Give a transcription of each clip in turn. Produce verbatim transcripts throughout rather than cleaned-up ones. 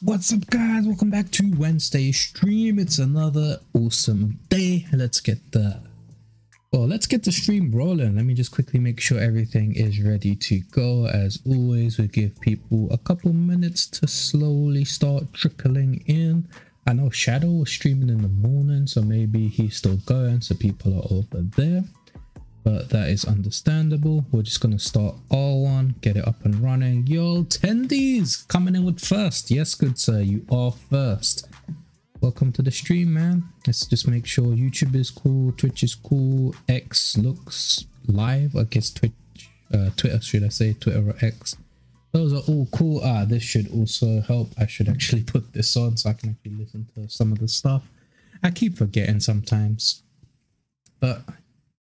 What's up, guys? Welcome back to Wednesday stream. It's another awesome day. Let's get the well let's get the stream rolling. Let me just quickly make sure everything is ready to go. As always, we give people a couple minutes to slowly start trickling in. I know Shadow was streaming in the morning, so maybe he's still going, so people are over there, but that is understandable. We're just gonna start R one, get it up and running. Yo, Tendies coming in with first. Yes, good sir, you are first. Welcome to the stream, man. Let's just make sure YouTube is cool, Twitch is cool, X looks live. I guess Twitch, uh, Twitter, should I say Twitter or X? Those are all cool. Ah, this should also help. I should actually put this on so I can actually listen to some of the stuff. I keep forgetting sometimes, but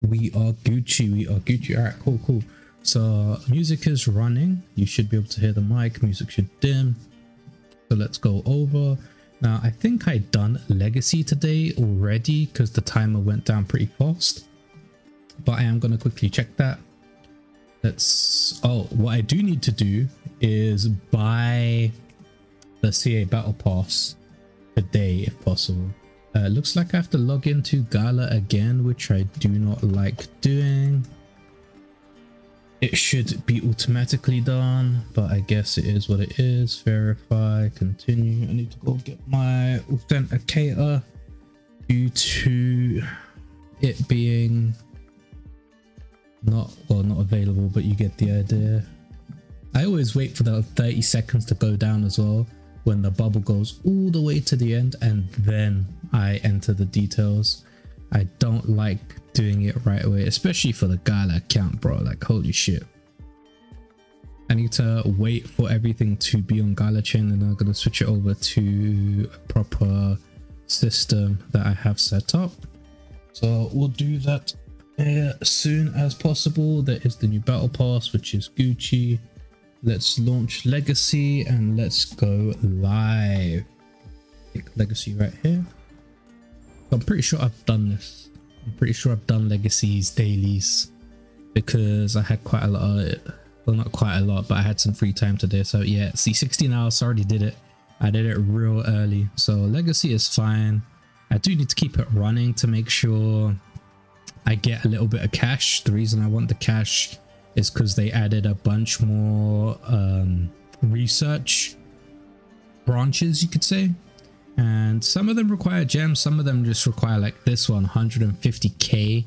we are Gucci, we are Gucci. All right, cool, cool. So music is running. You should be able to hear the mic. Music should dim. So let's go over. Now, I think I done Legacy today already because the timer went down pretty fast, but I am going to quickly check that. Let's, oh, what I do need to do is buy the C A Battle Pass today if possible. Uh, looks like I have to log into Gala again, which I do not like doing. It should be automatically done, but I guess it is what it is. Verify, continue. I need to go get my authenticator due to it being not, well, not available, but you get the idea. I always wait for that thirty seconds to go down as well, when the bubble goes all the way to the end, and then I enter the details. I don't like doing it right away, especially for the Gala account, bro. Like, holy shit, I need to wait for everything to be on Gala chain, and I'm gonna switch it over to a proper system that I have set up. So we'll do that as soon as possible. There is the new battle pass, which is Gucci. Let's launch Legacy and let's go live. Click Legacy right here. I'm pretty sure I've done this. I'm pretty sure I've done Legacy's dailies because I had quite a lot of it. Well, not quite a lot, but I had some free time today. So yeah, see, sixteen hours, already did it. I did it real early. So Legacy is fine. I do need to keep it running to make sure I get a little bit of cash. The reason I want the cash is because they added a bunch more um, research branches, you could say. And some of them require gems, some of them just require, like this one, one hundred fifty K,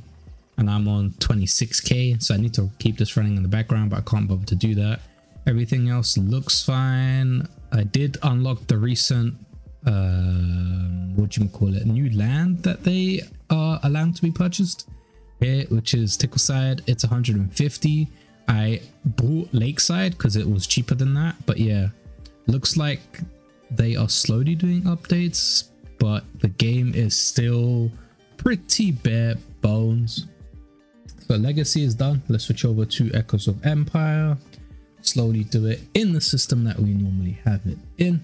and I'm on twenty-six K. So I need to keep this running in the background, but I can't bother to do that. Everything else looks fine. I did unlock the recent, uh, what do you call it, new land that they are allowed to be purchased here, which is Tickleside. It's one hundred fifty. I bought Lakeside because it was cheaper than that, but yeah, looks like they are slowly doing updates, but the game is still pretty bare bones. So Legacy is done. Let's switch over to Echoes of Empire, slowly do it in the system that we normally have it in.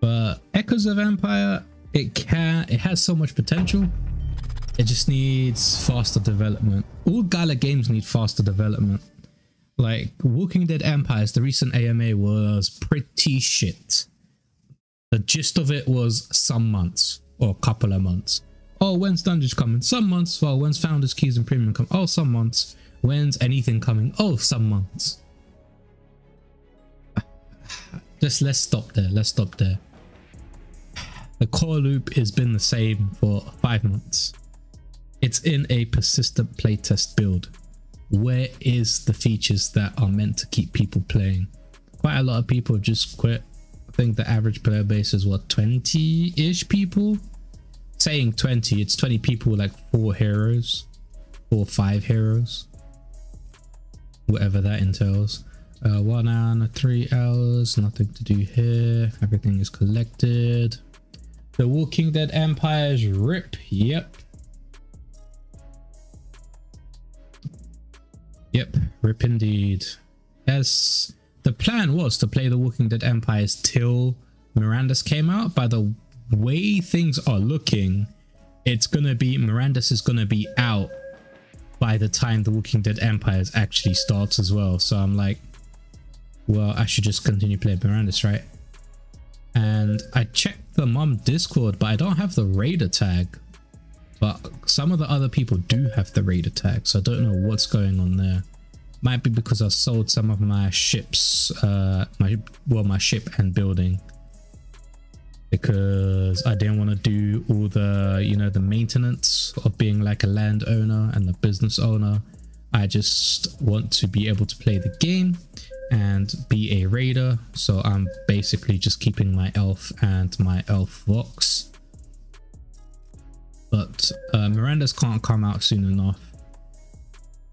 But Echoes of Empire, it can it has so much potential. It just needs faster development. All Gala games need faster development. Like Walking Dead Empires, the recent A M A was pretty shit. The gist of it was some months or a couple of months. Oh, when's Dungeons coming? Some months. Well, when's Founders Keys and Premium come? Oh, some months. When's anything coming? Oh, some months. Just let's stop there. Let's stop there. The core loop has been the same for five months. It's in a persistent playtest build. Where is the features that are meant to keep people playing? Quite a lot of people just quit. I think the average player base is what, twenty-ish people? Saying twenty, it's twenty people with like four heroes or five heroes, whatever that entails. Uh, one hour and three hours, nothing to do here. Everything is collected. The Walking Dead Empires rip. Yep. Yep, rip indeed. Yes, the plan was to play The Walking Dead Empires till Mirandus came out. By the way things are looking, it's gonna be, Mirandus is gonna be out by the time The Walking Dead Empires actually starts as well. So I'm like, well, I should just continue playing Mirandus, right? And I checked the mum Discord, but I don't have the raider tag. But some of the other people do have the raider tag, so I don't know what's going on there. Might be because I sold some of my ships, uh, my well, my ship and building, because I didn't want to do all the, you know, the maintenance of being like a landowner and the business owner. I just want to be able to play the game and be a raider. So I'm basically just keeping my elf and my elf vox. But uh, Mirandus can't come out soon enough.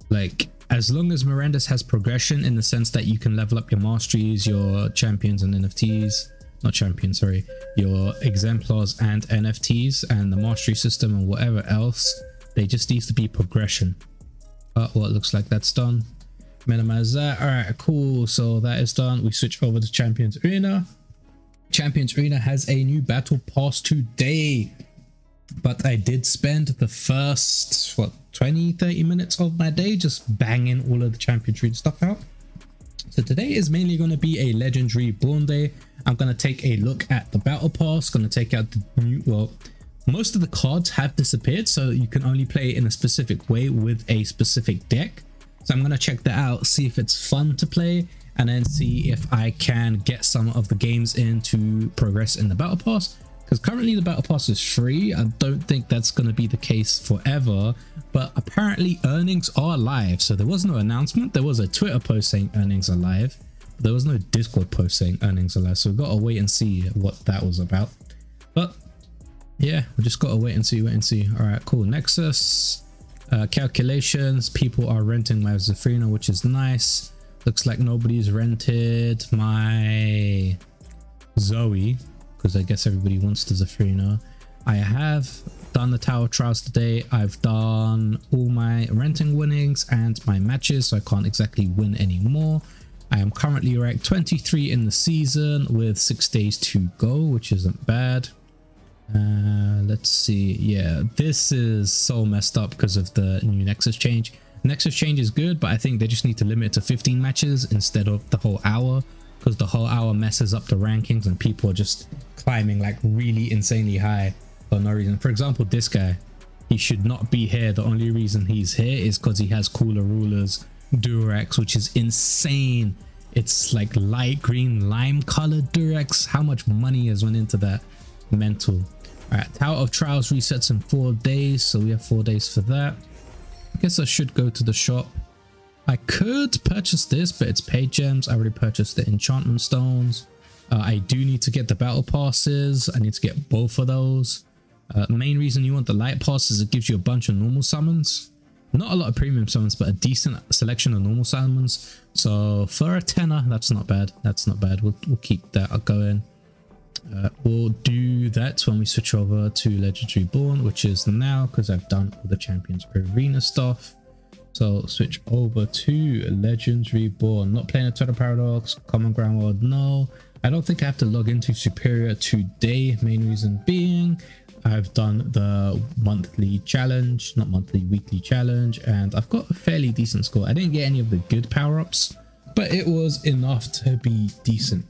Like, as long as Mirandus has progression in the sense that you can level up your masteries, your champions and N F Ts, not champions, sorry, your exemplars and N F Ts and the mastery system and whatever else, they just needs to be progression. Uh, well, it looks like that's done. Minimize that. All right, cool. So that is done. We switch over to Champions Arena. Champions Arena has a new battle pass today, but I did spend the first, what, twenty, thirty minutes of my day just banging all of the Champions Arena stuff out. So today is mainly going to be a Legends Reborn day. I'm going to take a look at the battle pass, going to take out the new, well, most of the cards have disappeared, so you can only play in a specific way with a specific deck. So I'm going to check that out, see if it's fun to play, and then see if I can get some of the games in to progress in the battle pass. Because currently the battle pass is free. I don't think that's going to be the case forever, but apparently earnings are live. So there was no announcement. There was a Twitter post saying earnings are live. There was no Discord post saying earnings are live. So we've got to wait and see what that was about. But yeah, we just got to wait and see, wait and see. All right, cool. Nexus, uh, calculations. People are renting my Zafrina, which is nice. Looks like nobody's rented my Zoe, because I guess everybody wants the Zafrina. I have done the tower trials today. I've done all my renting winnings and my matches, so I can't exactly win anymore. I am currently ranked twenty-three in the season with six days to go, which isn't bad. Uh, let's see. Yeah, this is so messed up because of the new Nexus change. Nexus change is good, but I think they just need to limit it to fifteen matches instead of the whole hour, because the whole hour messes up the rankings and people are just climbing like really insanely high for no reason. For example, this guy, he should not be here. The only reason he's here is because he has cooler rulers, Durex, which is insane. It's like light green lime colored Durex. How much money has went into that? Mental. All right, Tower of Trials resets in four days, so we have four days for that. I guess I should go to the shop. I could purchase this, but it's paid gems. I already purchased the enchantment stones. Uh, I do need to get the battle passes. I need to get both of those. Uh, main reason you want the light pass is it gives you a bunch of normal summons. Not a lot of premium summons, but a decent selection of normal summons. So for a tenner, that's not bad. That's not bad. We'll, we'll keep that going. Uh, we'll do that when we switch over to Legends Reborn, which is now, because I've done all the Champions Arena stuff. So switch over to Legends Reborn. Not playing a Total Paradox, Common Ground World, no. I don't think I have to log into Superior today. Main reason being, I've done the monthly challenge, not monthly, weekly challenge, and I've got a fairly decent score. I didn't get any of the good power-ups, but it was enough to be decent.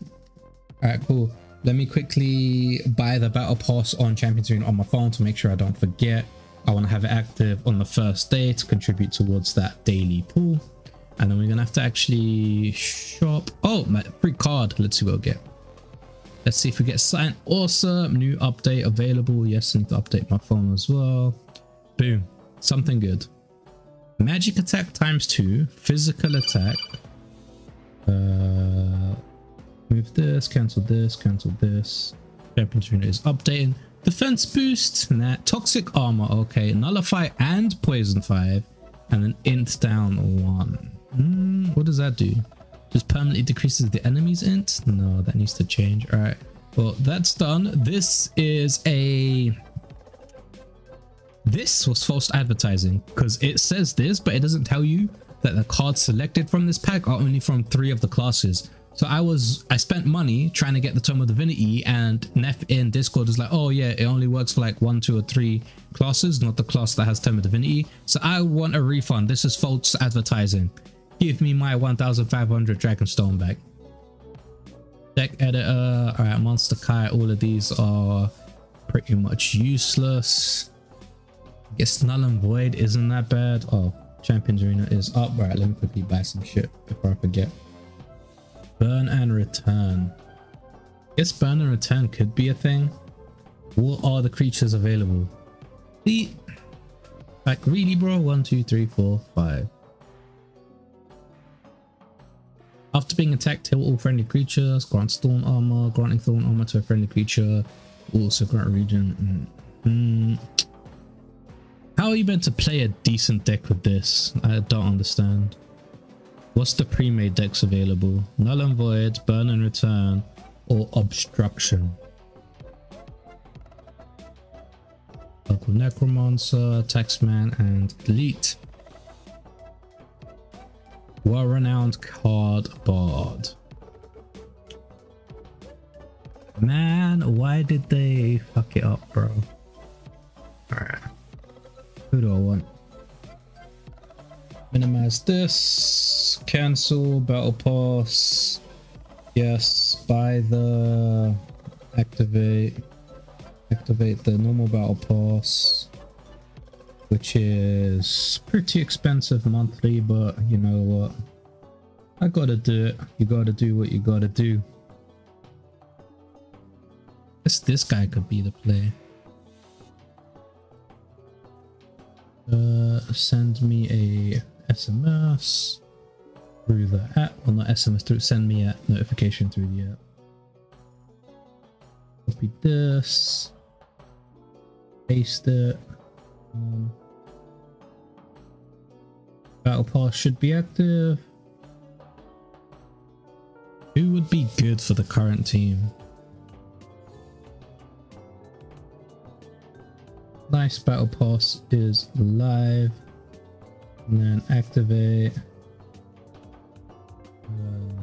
All right, cool. Let me quickly buy the battle pass on Champions Arena on my phone to make sure I don't forget. I want to have it active on the first day to contribute towards that daily pool. And then we're going to have to actually shop. Oh, my free card. Let's see what we'll get. Let's see if we get something awesome. New update available. Yes, I need to update my phone as well. Boom. Something good. Magic attack times two. Physical attack. Uh, move this. Cancel this. Cancel this. Champions Arena is updating. Defense boost, nah. Toxic armor, okay. Nullify and poison five, and then int down one. Mm, what does that do? Just permanently decreases the enemy's int? No, that needs to change. All right, well, that's done. This is a... This was false advertising, because it says this, but it doesn't tell you that the cards selected from this pack are only from three of the classes. So I was, I spent money trying to get the Tome of Divinity, and Nef in Discord is like, oh yeah, it only works for like one, two or three classes, not the class that has Tome of Divinity. So I want a refund. This is false advertising. Give me my one thousand five hundred Dragonstone back. deck editor. All right, Monster Kai, all of these are pretty much useless. I guess Null and Void isn't that bad. Oh, Champions Arena is up. All right, let me quickly buy some shit before I forget. Burn and Return. I guess Burn and Return could be a thing. What are the creatures available? The like really, bro. One, two, three, four, five. After being attacked, heal all friendly creatures. Grant Storm Armor. Granting Thorn Armor to a friendly creature. Also grant Regen. Mm. How are you meant to play a decent deck with this? I don't understand. What's the pre-made decks available? Null and Void, Burn and Return, or Obstruction. Local Necromancer, Taxman, and Elite. World-renowned card bard. Man, why did they fuck it up, bro? Alright. Who do I want? Minimize this. Cancel. Battle pass. Yes. Buy the... Activate. Activate the normal battle pass. Which is pretty expensive monthly, but you know what? I gotta do it. You gotta do what you gotta do. I guess this guy could be the play. Uh, send me a S M S through the app. Well, not S M S through. Send me a notification through the app. Copy this. Paste it. Um, Battle Pass should be active. Who would be good for the current team? Nice, Battle Pass is live. And then activate. Uh,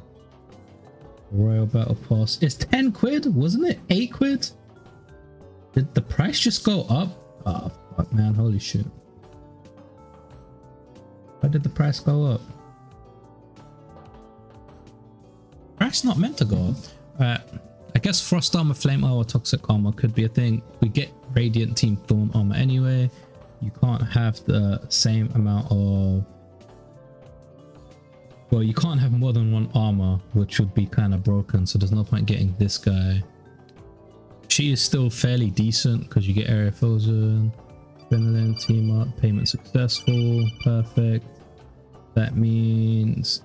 Royal Battle Pass. It's ten quid, wasn't it? eight quid? Did the price just go up? Oh, fuck, man. Holy shit. Why did the price go up? Price not meant to go up. Alright, I guess Frost Armor, Flame Armor, Toxic Armor could be a thing. We get Radiant Team Thorn Armor anyway. You can't have the same amount of... Well, you can't have more than one armor, which would be kind of broken, so there's no point getting this guy. She is still fairly decent, because you get Area Frozen. Adrenaline, team up, payment successful, perfect. That means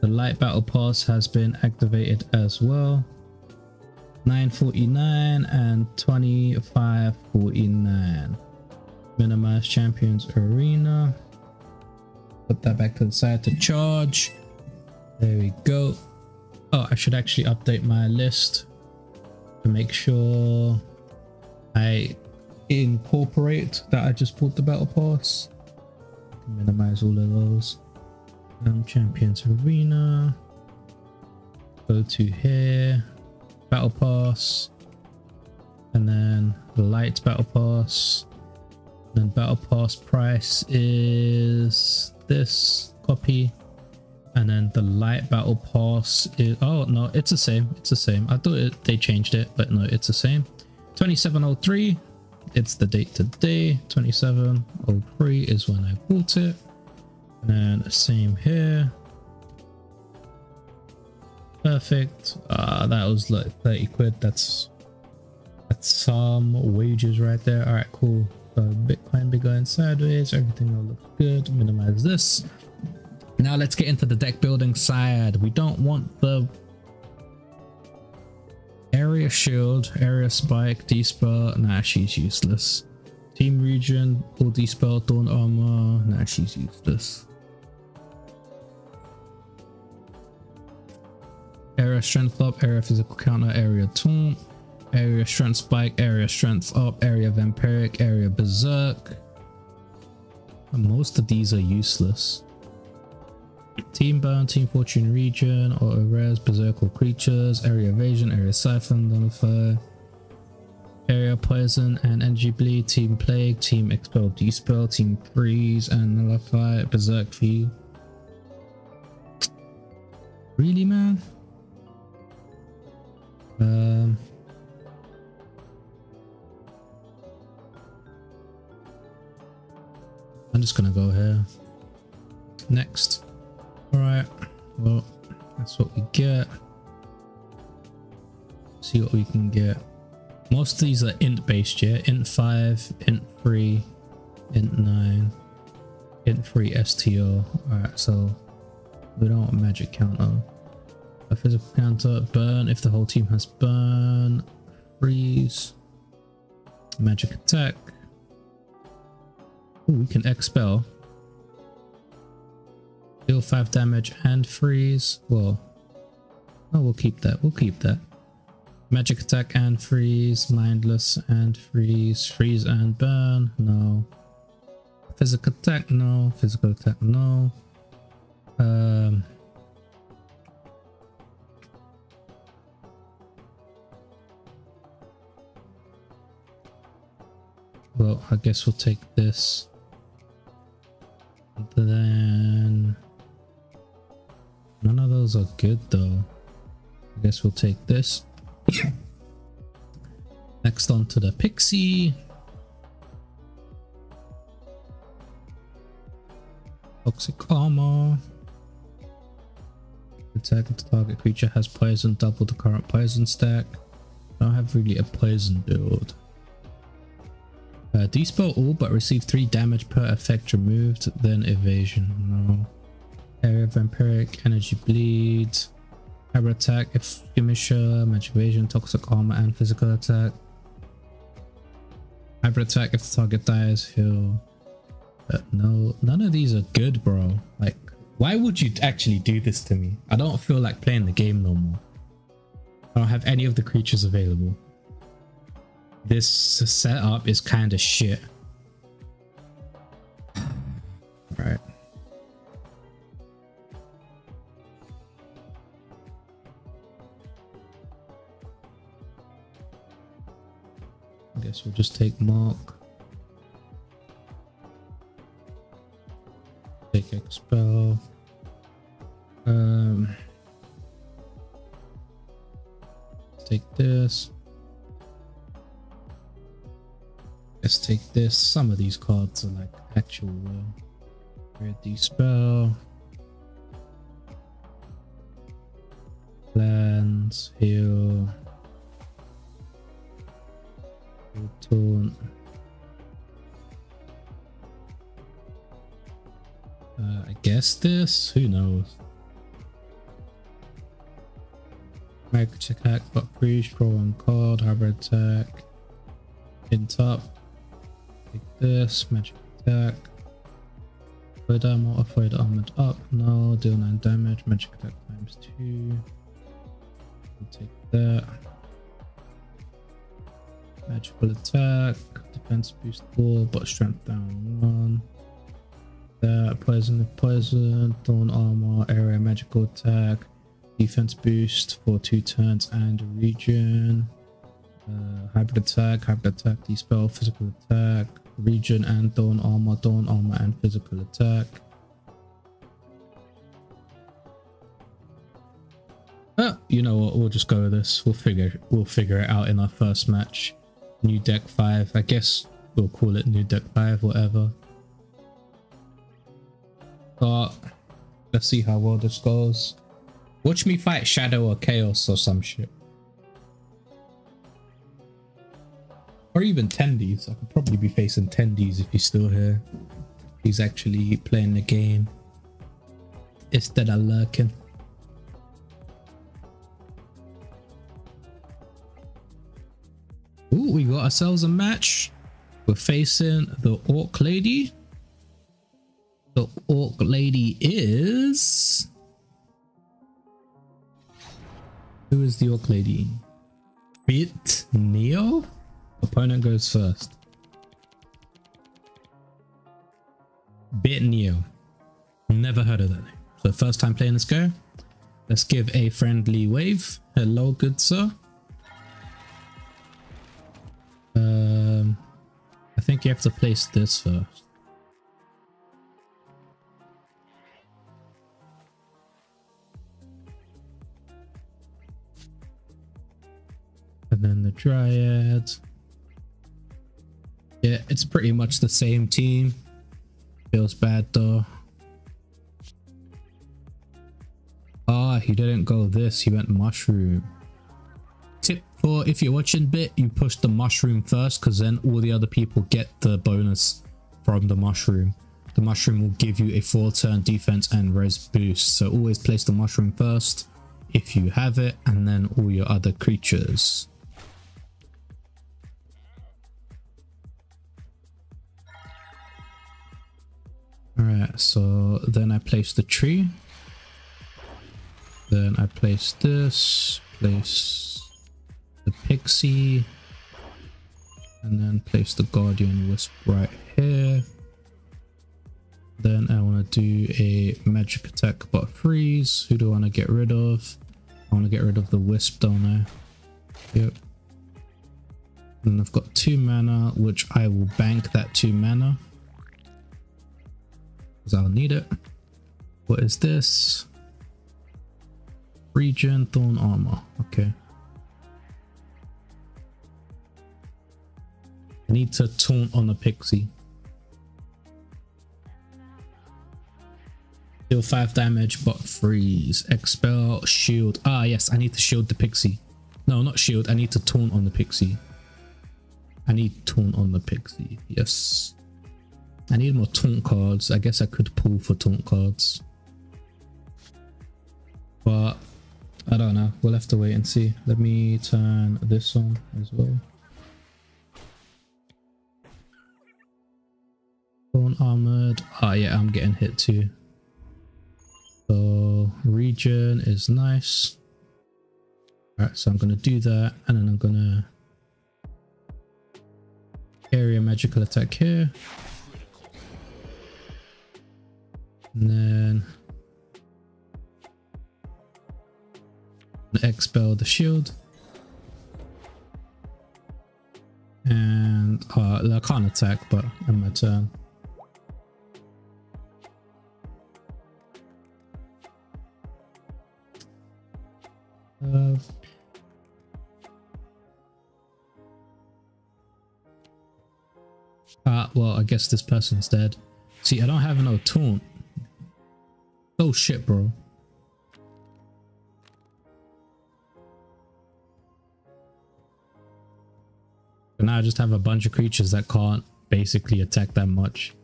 the light battle pass has been activated as well. nine forty-nine and twenty-five forty-nine. Minimize Champions Arena. Put that back to the side to charge. There we go. Oh, I should actually update my list to make sure I incorporate that I just bought the battle pass. Minimize all of those. Um, Champions Arena. Go to here. Battle pass. And then the light battle pass. Then battle pass price is this. Copy. And then the light battle pass is, oh no, it's the same. It's the same. I thought it, they changed it, but no, it's the same. twenty-seven oh three. It's the date today. Twenty-seven oh three is when I bought it. And then same here. Perfect. Uh that was like thirty quid. That's that's some wages right there. All right, cool. So Bitcoin be going sideways, everything will look good. Minimize this. Now let's get into the deck building side. We don't want the Area Shield, Area Spike, D-Spell, nah, she's useless. Team Region, all D-Spell, Dawn Armor, nah, she's useless. Area Strength up, Area Physical Counter, Area Taunt, Area Strength Spike, Area Strength up, Area Vampiric, Area Berserk. And most of these are useless. Team Burn, Team Fortune Region, Auto Res, Berserk or Creatures, Area Evasion, Area Siphon, Nullifier, Area Poison and Energy Bleed, Team Plague, Team Expel, Dispel, Team Freeze and Nullify, Berserk View. Really, man? Um, I'm just gonna go here. Next. Alright, well, that's what we get. See what we can get. Most of these are int based, yeah? int five, int three, int nine, int three S T O. Alright, so we don't want magic counter. A physical counter, burn if the whole team has burn, freeze, magic attack. Ooh, we can expel. Deal five damage and freeze. Well, no, we'll keep that. We'll keep that. Magic attack and freeze, mindless and freeze, freeze and burn. No. Physical attack, no. Physical attack, no. Um. Well, I guess we'll take this. And then none of those are good though. I guess we'll take this. Next on to the Pixie. Toxic Armor. Attack into target creature has poison, double the current poison stack. I don't have really a poison build. Uh, Dispel all but receive three damage per effect removed, then evasion. No. Area Vampiric, Energy Bleed, Cyber Attack, Skirmisher, Magic Evasion, Toxic Armor, and Physical Attack. Cyber Attack if the target dies, heal. But no, none of these are good, bro. Like, why would you actually do this to me? I don't feel like playing the game no more. I don't have any of the creatures available. This setup is kind of shit. Right. I guess we'll just take Mark. Take Expel. Um. Take this. Let's take this. Some of these cards are like actual rare. Dispel, Plans, Heal, Heal Taunt, uh, I guess this, who knows. Magic attack, but freeze, draw one card, hybrid attack, hint up. Take this, magic attack, void armor or void armored up, no, deal nine damage, magic attack times two, we'll take that, magical attack, defense boost four, but strength down one, that, poison if poison, thorn armor, area magical attack, defense boost for two turns and region. Uh, hybrid attack, hybrid attack, dispel, physical attack, region and dawn armor, dawn armor and physical attack. Ah, you know what? We'll just go with this. We'll figure we'll figure it out in our first match. New deck five. I guess we'll call it new deck five, whatever. But let's see how well this goes. Watch me fight Shadow or Chaos or some shit. Or even Tendies. I could probably be facing Tendies if he's still here. He's actually playing the game instead of lurking. Ooh, we got ourselves a match. We're facing the Orc Lady. The Orc Lady is... Who is the Orc Lady? Bit Neo? Opponent goes first. Bit Neo. Never heard of that name. So first time playing this game. Let's give a friendly wave. Hello, good sir. Um, I think you have to place this first. and then the Dryads. Yeah, it's pretty much the same team. Feels bad though. Ah, he didn't go this, he went mushroom. Tip for if you're watching bit, you push the mushroom first, because then all the other people get the bonus from the mushroom. The mushroom will give you a four turn defense and res boost, so always place the mushroom first if you have it, and then all your other creatures. Alright, so then I place the tree. Then I place this, place the pixie, and then place the guardian wisp right here. Then I want to do a magic attack but freeze. Who do I want to get rid of? I want to get rid of the wisp, don't I? Yep. And I've got two mana, which I will bank that two mana, because I'll need it. What is this? Regen Thorn Armor. Okay. I need to taunt on the pixie. Deal five damage but freeze. Expel shield. Ah yes, I need to shield the pixie. No, not shield. I need to taunt on the pixie. I need taunt on the pixie. Yes. I need more taunt cards. I guess I could pull for taunt cards. But I don't know, we'll have to wait and see. Let me turn this on as well. Thorn armored. Ah, yeah, I'm getting hit too. So regen is nice. Alright, so I'm gonna do that, and then I'm gonna carry a magical attack here, and then expel the shield, and uh, I can't attack, but on my turn. Uh, uh, well, I guess this person's dead. See, I don't have no taunt. Oh shit, bro. But now I just have a bunch of creatures that can't basically attack that much.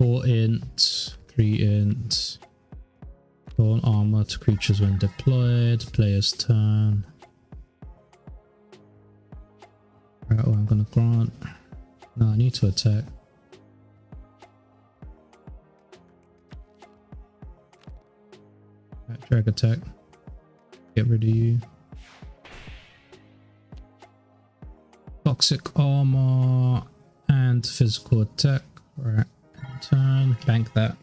four int, three int, thorn armor to creatures when deployed, player's turn. Alright, well, I'm gonna grant. No, I need to attack. Alright, drag attack. Get rid of you. Toxic armor and physical attack. Alright, turn, bank that.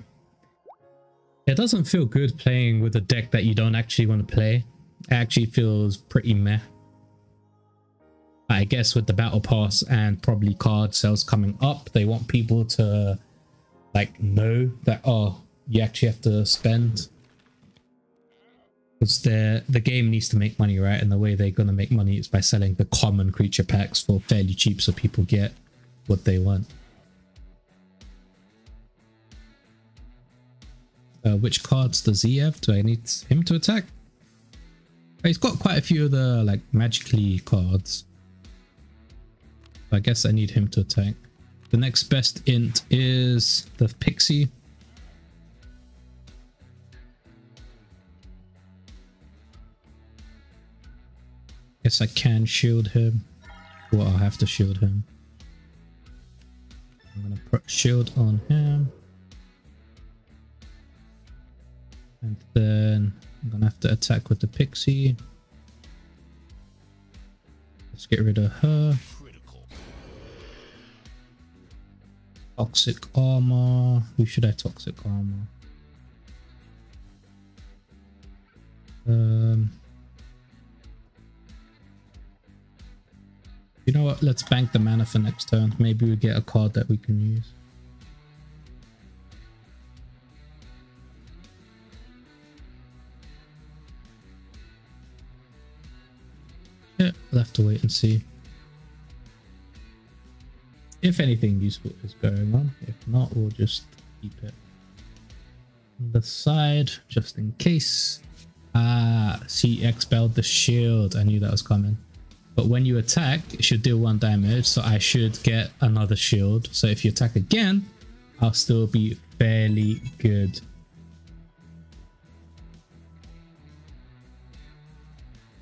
It doesn't feel good playing with a deck that you don't actually want to play. It actually feels pretty meh. I guess with the battle pass and probably card sales coming up, they want people to like know that, oh, you actually have to spend, because the the game needs to make money, right? And the way they're going to make money is by selling the common creature packs for fairly cheap, so people get what they want. Uh, which cards does he have? Do I need him to attack? He's got quite a few of the like magically cards. I guess I need him to attack. The next best int is the pixie. Guess I can shield him. Well, I'll have to shield him. I'm gonna put shield on him, and then I'm gonna have to attack with the pixie. Let's get rid of her. Toxic armor. Who should I toxic armor? Um. You know what, let's bank the mana for next turn. Maybe we get a card that we can use. Yeah, I'll have to wait and see if anything useful is going on. If not, we'll just keep it on the side just in case. Ah, see, expelled the shield. I knew that was coming. But when you attack, it should deal one damage, so I should get another shield. So if you attack again, I'll still be fairly good.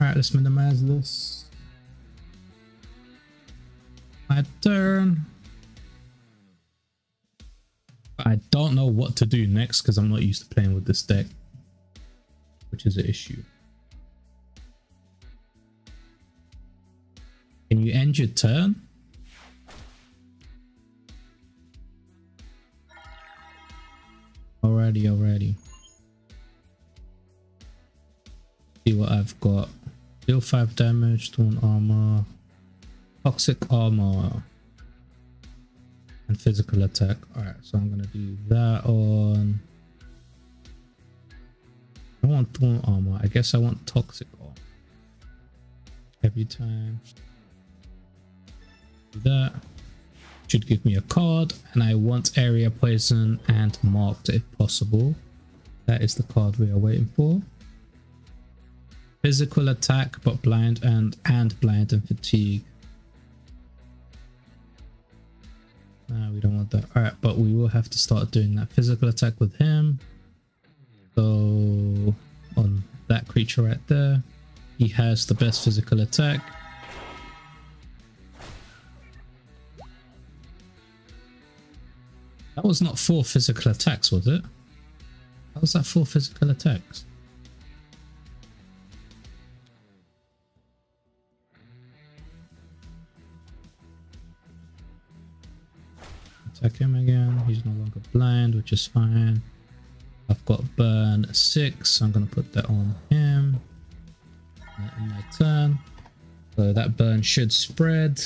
Alright, let's minimize this. My turn. I don't know what to do next because I'm not used to playing with this deck, which is an issue. Can you end your turn? Alrighty, alrighty. See what I've got. Deal five damage, torn armor, toxic armor, and physical attack. Alright, so I'm gonna do that on. I don't want torn armor. I guess I want toxic armor. Every time. That should give me a card, and I want area poison and marked if possible. That is the card we are waiting for. Physical attack, but blind and and blind and fatigue. Nah, we don't want that. All right, but we will have to start doing that physical attack with him. So on that creature right there, he has the best physical attack. That was not four physical attacks, was it? How was that four physical attacks? Attack him again. He's no longer blind, which is fine. I've got burn six, so I'm going to put that on him. That in my turn. So that burn should spread.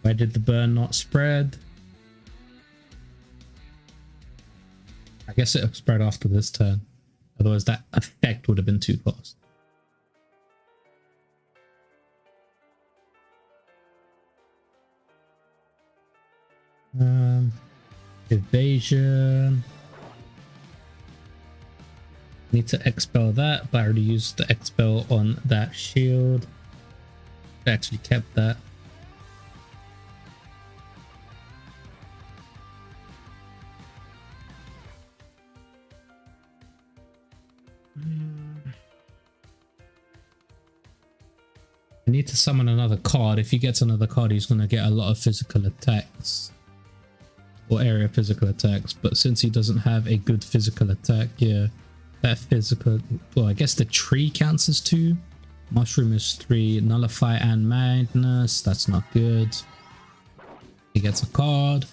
Why did the burn not spread? I guess it'll spread after this turn. Otherwise that effect would have been too fast. Um, evasion. Need to expel that, but I already used the expel on that shield. I actually kept that. I need to summon another card. If he gets another card, he's going to get a lot of physical attacks or area physical attacks, but since he doesn't have a good physical attack, yeah, that physical, well, I guess the tree counts as two. Mushroom is three. Nullify and madness, that's not good. He gets a card.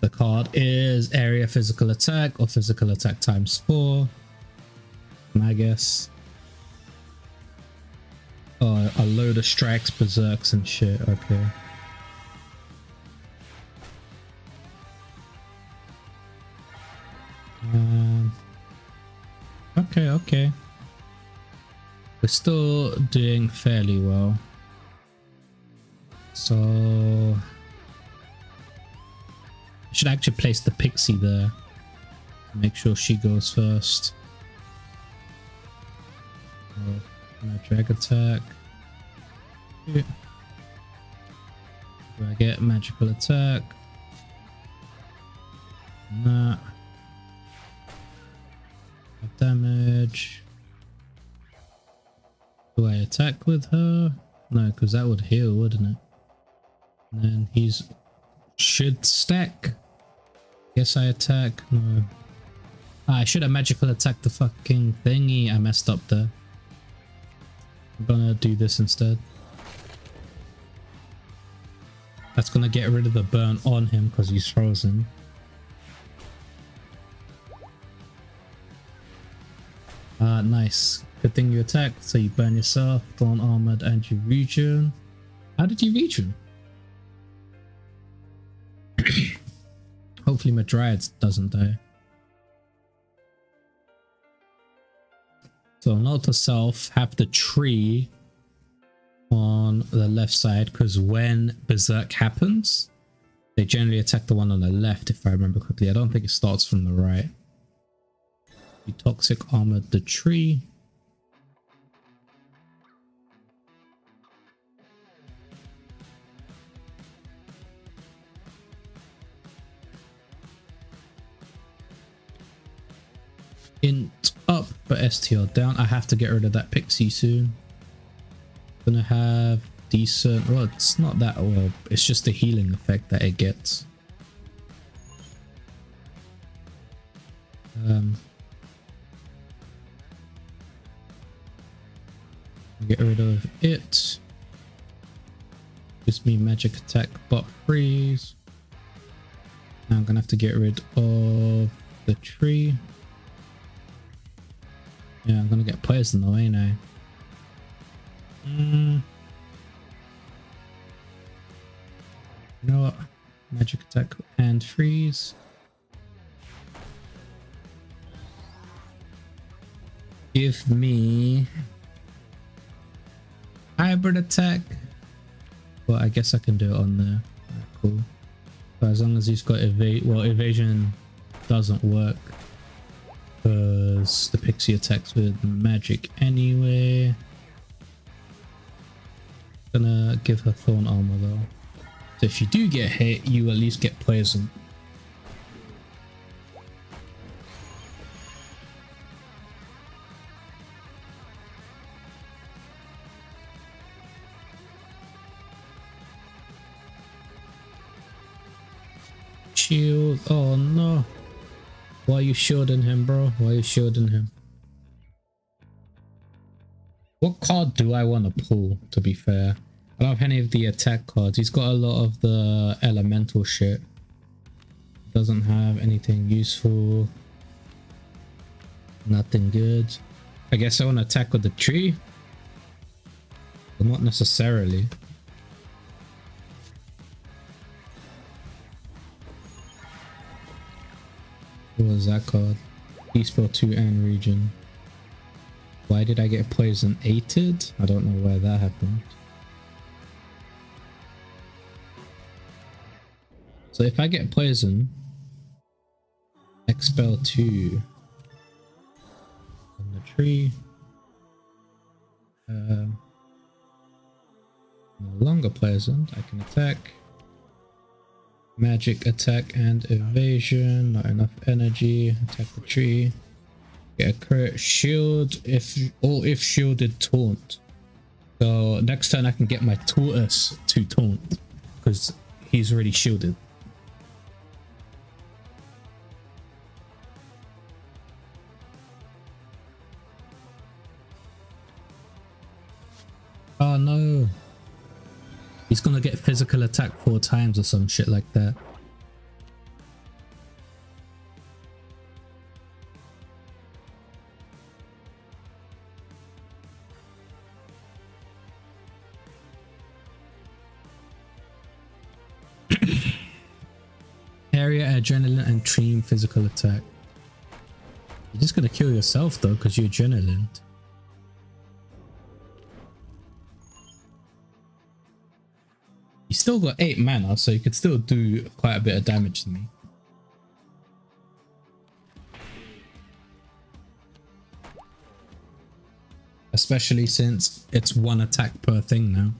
The card is area physical attack or physical attack times four, I guess. Oh, a load of strikes, berserks and shit. Okay. Um, okay, okay. We're still doing fairly well. So I should actually place the pixie there. Make sure she goes first. No drag attack. Yeah. Do I get magical attack? Nah. Five damage. Do I attack with her? No, because that would heal, wouldn't it? And then he's should stack. Guess I attack. No. Ah, I should have magical attacked the fucking thingy. I messed up there. I'm gonna do this instead. That's gonna get rid of the burn on him because he's frozen. Ah, uh, nice. Good thing you attacked. So you burn yourself, Thorn Armored, and you regen. How did you regen? Hopefully my Dryad doesn't die. So note to self, have the tree on the left side, because when Berserk happens, they generally attack the one on the left, if I remember correctly. I don't think it starts from the right. You toxic armored the tree. Int up, but S T R down. I have to get rid of that pixie soon. Gonna have decent, well, it's not that well, it's just the healing effect that it gets. Um, get rid of it. Just me magic attack, bot freeze. Now I'm gonna have to get rid of the tree. Yeah, I'm gonna get players in the way now. Mm. You know what? Magic attack and freeze. Give me hybrid attack. Well, I guess I can do it on there. Right, cool. But as long as he's got evade, well, evasion doesn't work because the pixie attacks with magic anyway. Gonna give her thorn armor though. So if you do get hit, you at least get poison. Shield, oh no. Why are you shielding him, bro? Why are you shielding him? What card do I want to pull, to be fair? I don't have any of the attack cards. He's got a lot of the elemental shit. Doesn't have anything useful. Nothing good. I guess I want to attack with the tree? But not necessarily. What was that card? Eastport two and region. Why did I get poison aided? I don't know why that happened. So if I get poison, expel two on the tree. Um, no longer poisoned, I can attack. Magic attack and evasion, not enough energy, attack the tree. Get a crit, shield, if or if shielded taunt. So next turn I can get my tortoise to taunt because he's already shielded. Oh no. He's gonna get physical attack four times or some shit like that. Area adrenaline and team physical attack. You're just gonna kill yourself though because you're adrenaline. You still got eight mana, so you could still do quite a bit of damage to me. Especially since it's one attack per thing now.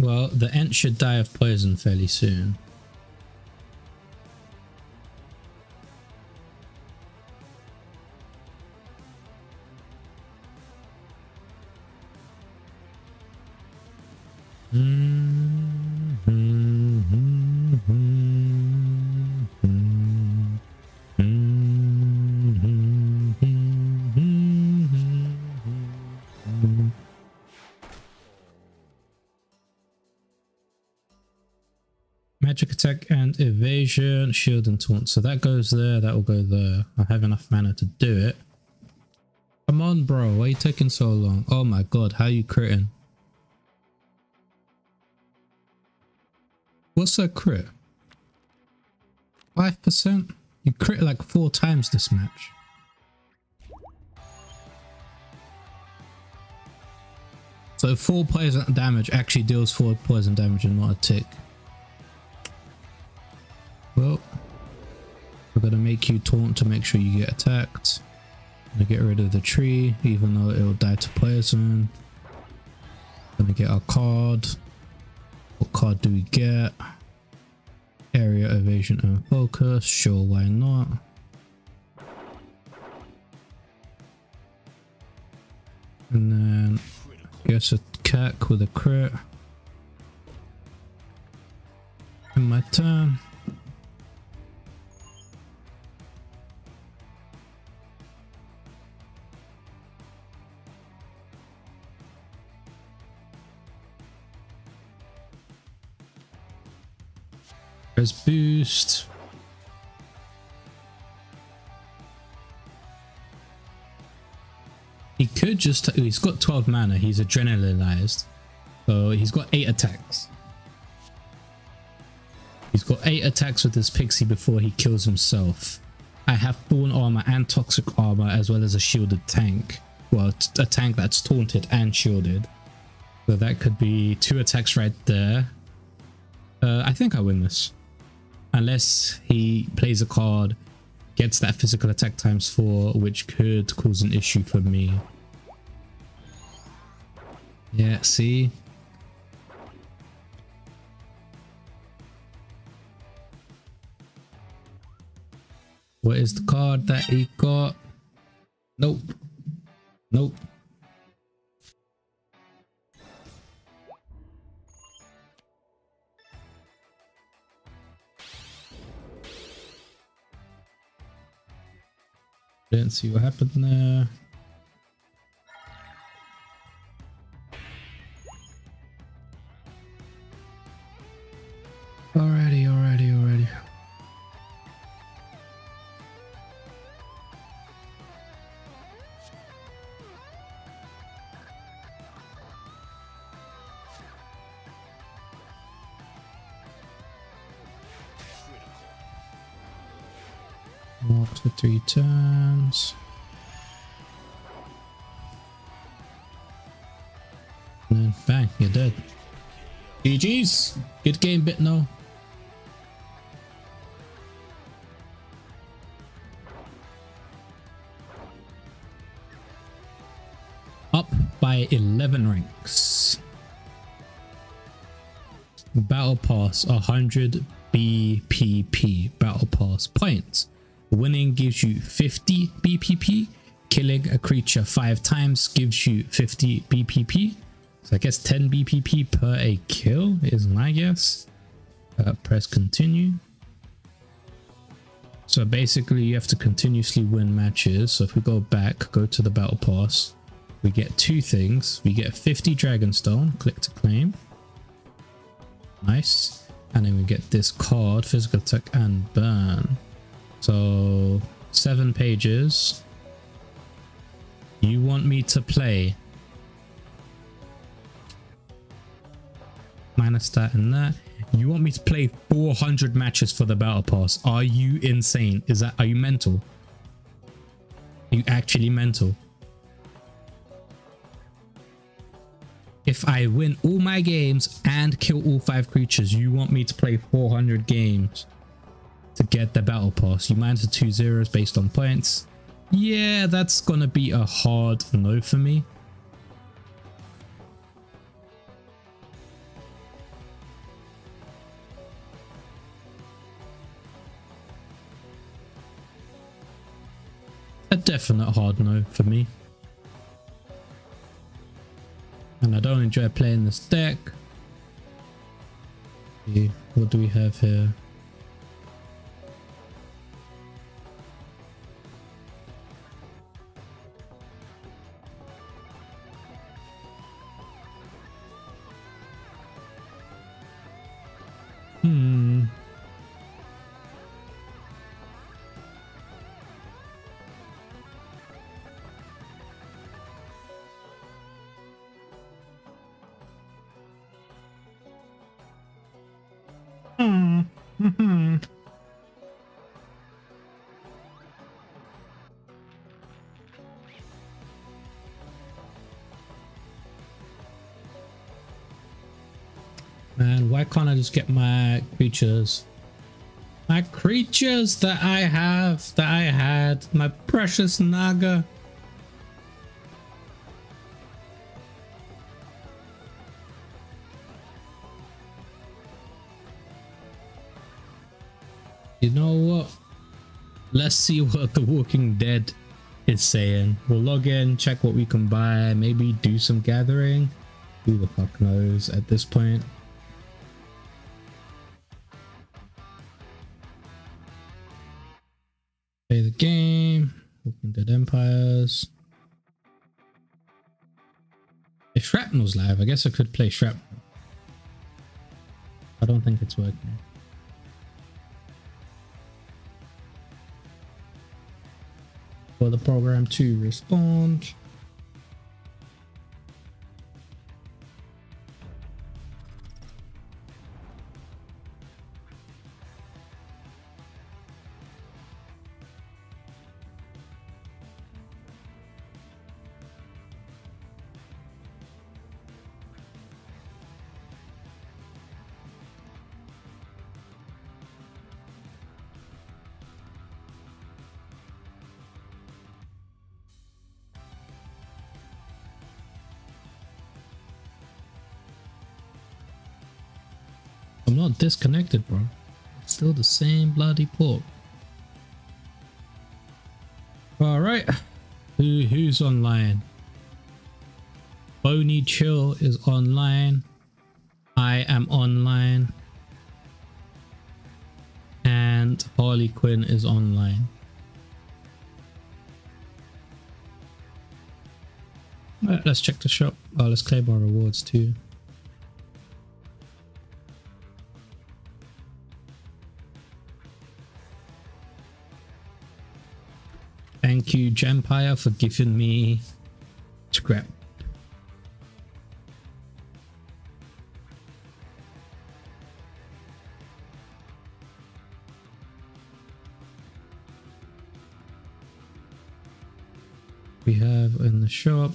Well, the Ent should die of poison fairly soon. Magic attack and evasion, shield and taunt. So that goes there, that will go there. I have enough mana to do it. Come on, bro. Why are you taking so long? Oh my god, how are you critting? What's that crit? five percent? You crit like four times this match. So four poison damage actually deals four poison damage and not a tick. Well, we're gonna make you taunt to make sure you get attacked. I'm gonna get rid of the tree, even though it'll die to poison. Gonna get our card. What card do we get? Area evasion and focus. Sure, why not? And then guess a cack with a crit. In my turn. Press boost. He could just, he's got twelve mana, he's adrenalized. So he's got eight attacks. He's got eight attacks with this pixie before he kills himself. I have thorn armor and toxic armor as well as a shielded tank. Well, a tank that's taunted and shielded. So that could be two attacks right there. Uh, I think I win this. Unless he plays a card, gets that physical attack times four, which could cause an issue for me. Yeah, see? What is the card that he got? Nope. Nope. Didn't see what happened there. Alrighty, alrighty, alrighty. Walk for three turns. And bang, you're dead. G G's. Good game, Bitno. Up by eleven ranks. Battle Pass one hundred B P P. Battle Pass points. Winning gives you fifty B P P, killing a creature five times gives you fifty B P P, so I guess ten B P P per a kill is my guess. Uh, press continue. So basically you have to continuously win matches. So if we go back, go to the battle pass, we get two things. We get fifty Dragonstone, click to claim, nice, and then we get this card, physical attack and burn. So, seven pages. You want me to play minus that and that. You want me to play four hundred matches for the battle pass? Are you insane? Is that, are you mental? Are you actually mental? If I win all my games and kill all five creatures, you want me to play four hundred games to get the battle pass? You minus the two zeros based on points. Yeah, that's gonna be a hard no for me. A definite hard no for me. And I don't enjoy playing this deck. What do we have here? Hmm. Hmm. Man, why can't I just get my creatures? My creatures that I have, that I had, my precious Naga. You know what? Let's see what The Walking Dead is saying. We'll log in, check what we can buy, maybe do some gathering. Who the fuck knows at this point? Play the game. Walking Dead Empires. If Shrapnel's live, I guess I could play Shrapnel. I don't think it's working. For the program to respond. I'm not disconnected, bro. It's still the same bloody port. All right, Who, who's online? Bony Chill is online. I am online. And Harley Quinn is online. All right, let's check the shop. Oh, let's claim our rewards too. Thank you, Jampire, for giving me scrap. We have in the shop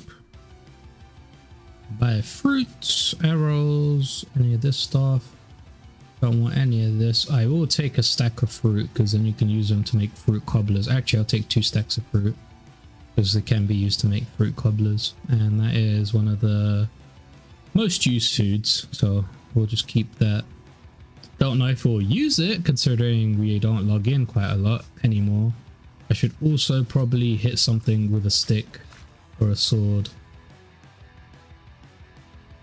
buy fruits, arrows, any of this stuff. Don't want any of this. I will take a stack of fruit because then you can use them to make fruit cobblers. Actually, I'll take two stacks of fruit because they can be used to make fruit cobblers, and that is one of the most used foods, so we'll just keep that. Don't know if we'll use it considering we don't log in quite a lot anymore. I should also probably hit something with a stick or a sword.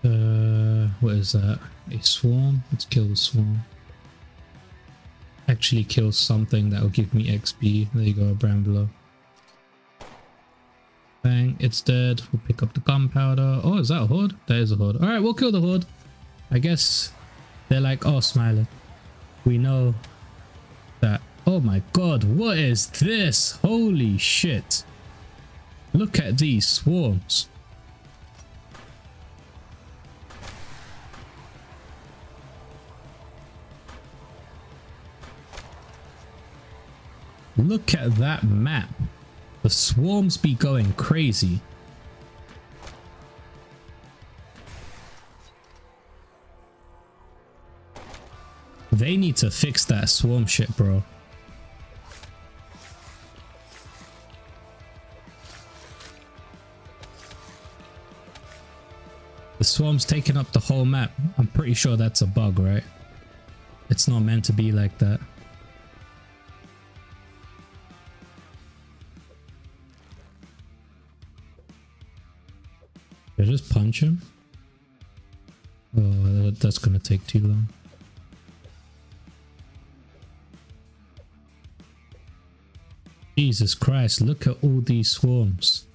Uh, what is that? A swarm? Let's kill the swarm. Actually kill something that will give me X P. There you go, a Brambler. Bang, it's dead. We'll pick up the gunpowder. Oh, is that a horde? That is a horde. Alright, we'll kill the horde. I guess they're like, oh, Smiler, we know that. Oh my god, what is this? Holy shit. Look at these swarms. Look at that map. The swarms be going crazy. They need to fix that swarm shit, bro. The swarm's taking up the whole map. I'm pretty sure that's a bug, right? It's not meant to be like that. I just punch him? Oh, that's gonna take too long. Jesus Christ, look at all these swarms.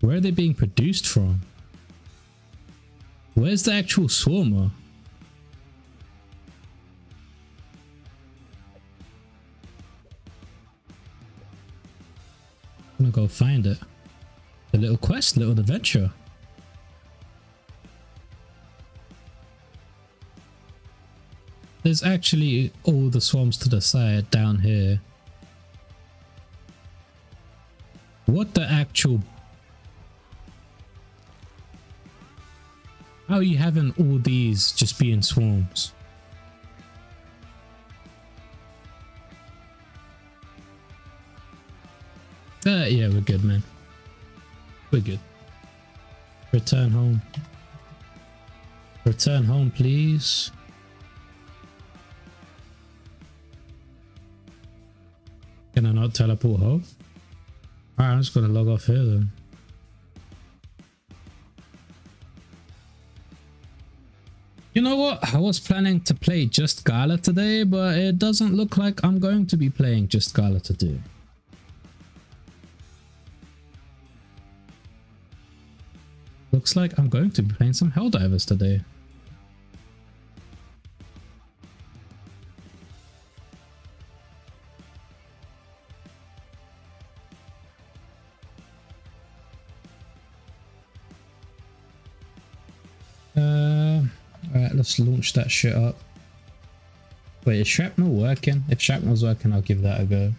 Where are they being produced from? Where's the actual swarmer? I'm gonna go find it. A little quest, little adventure. there's actually all the swarms to the side down here. What the actual... How are you having all these just being swarms? Uh, yeah, we're good, man. We're good. Return home. Return home, please. Can I not teleport home? Alright, I'm just gonna log off here then. You know what? I was planning to play just Gala today, but it doesn't look like I'm going to be playing just Gala today. Looks like I'm going to be playing some Helldivers today. Let's launch that shit up. Wait, is shrapnel working? If shrapnel's working, I'll give that a go.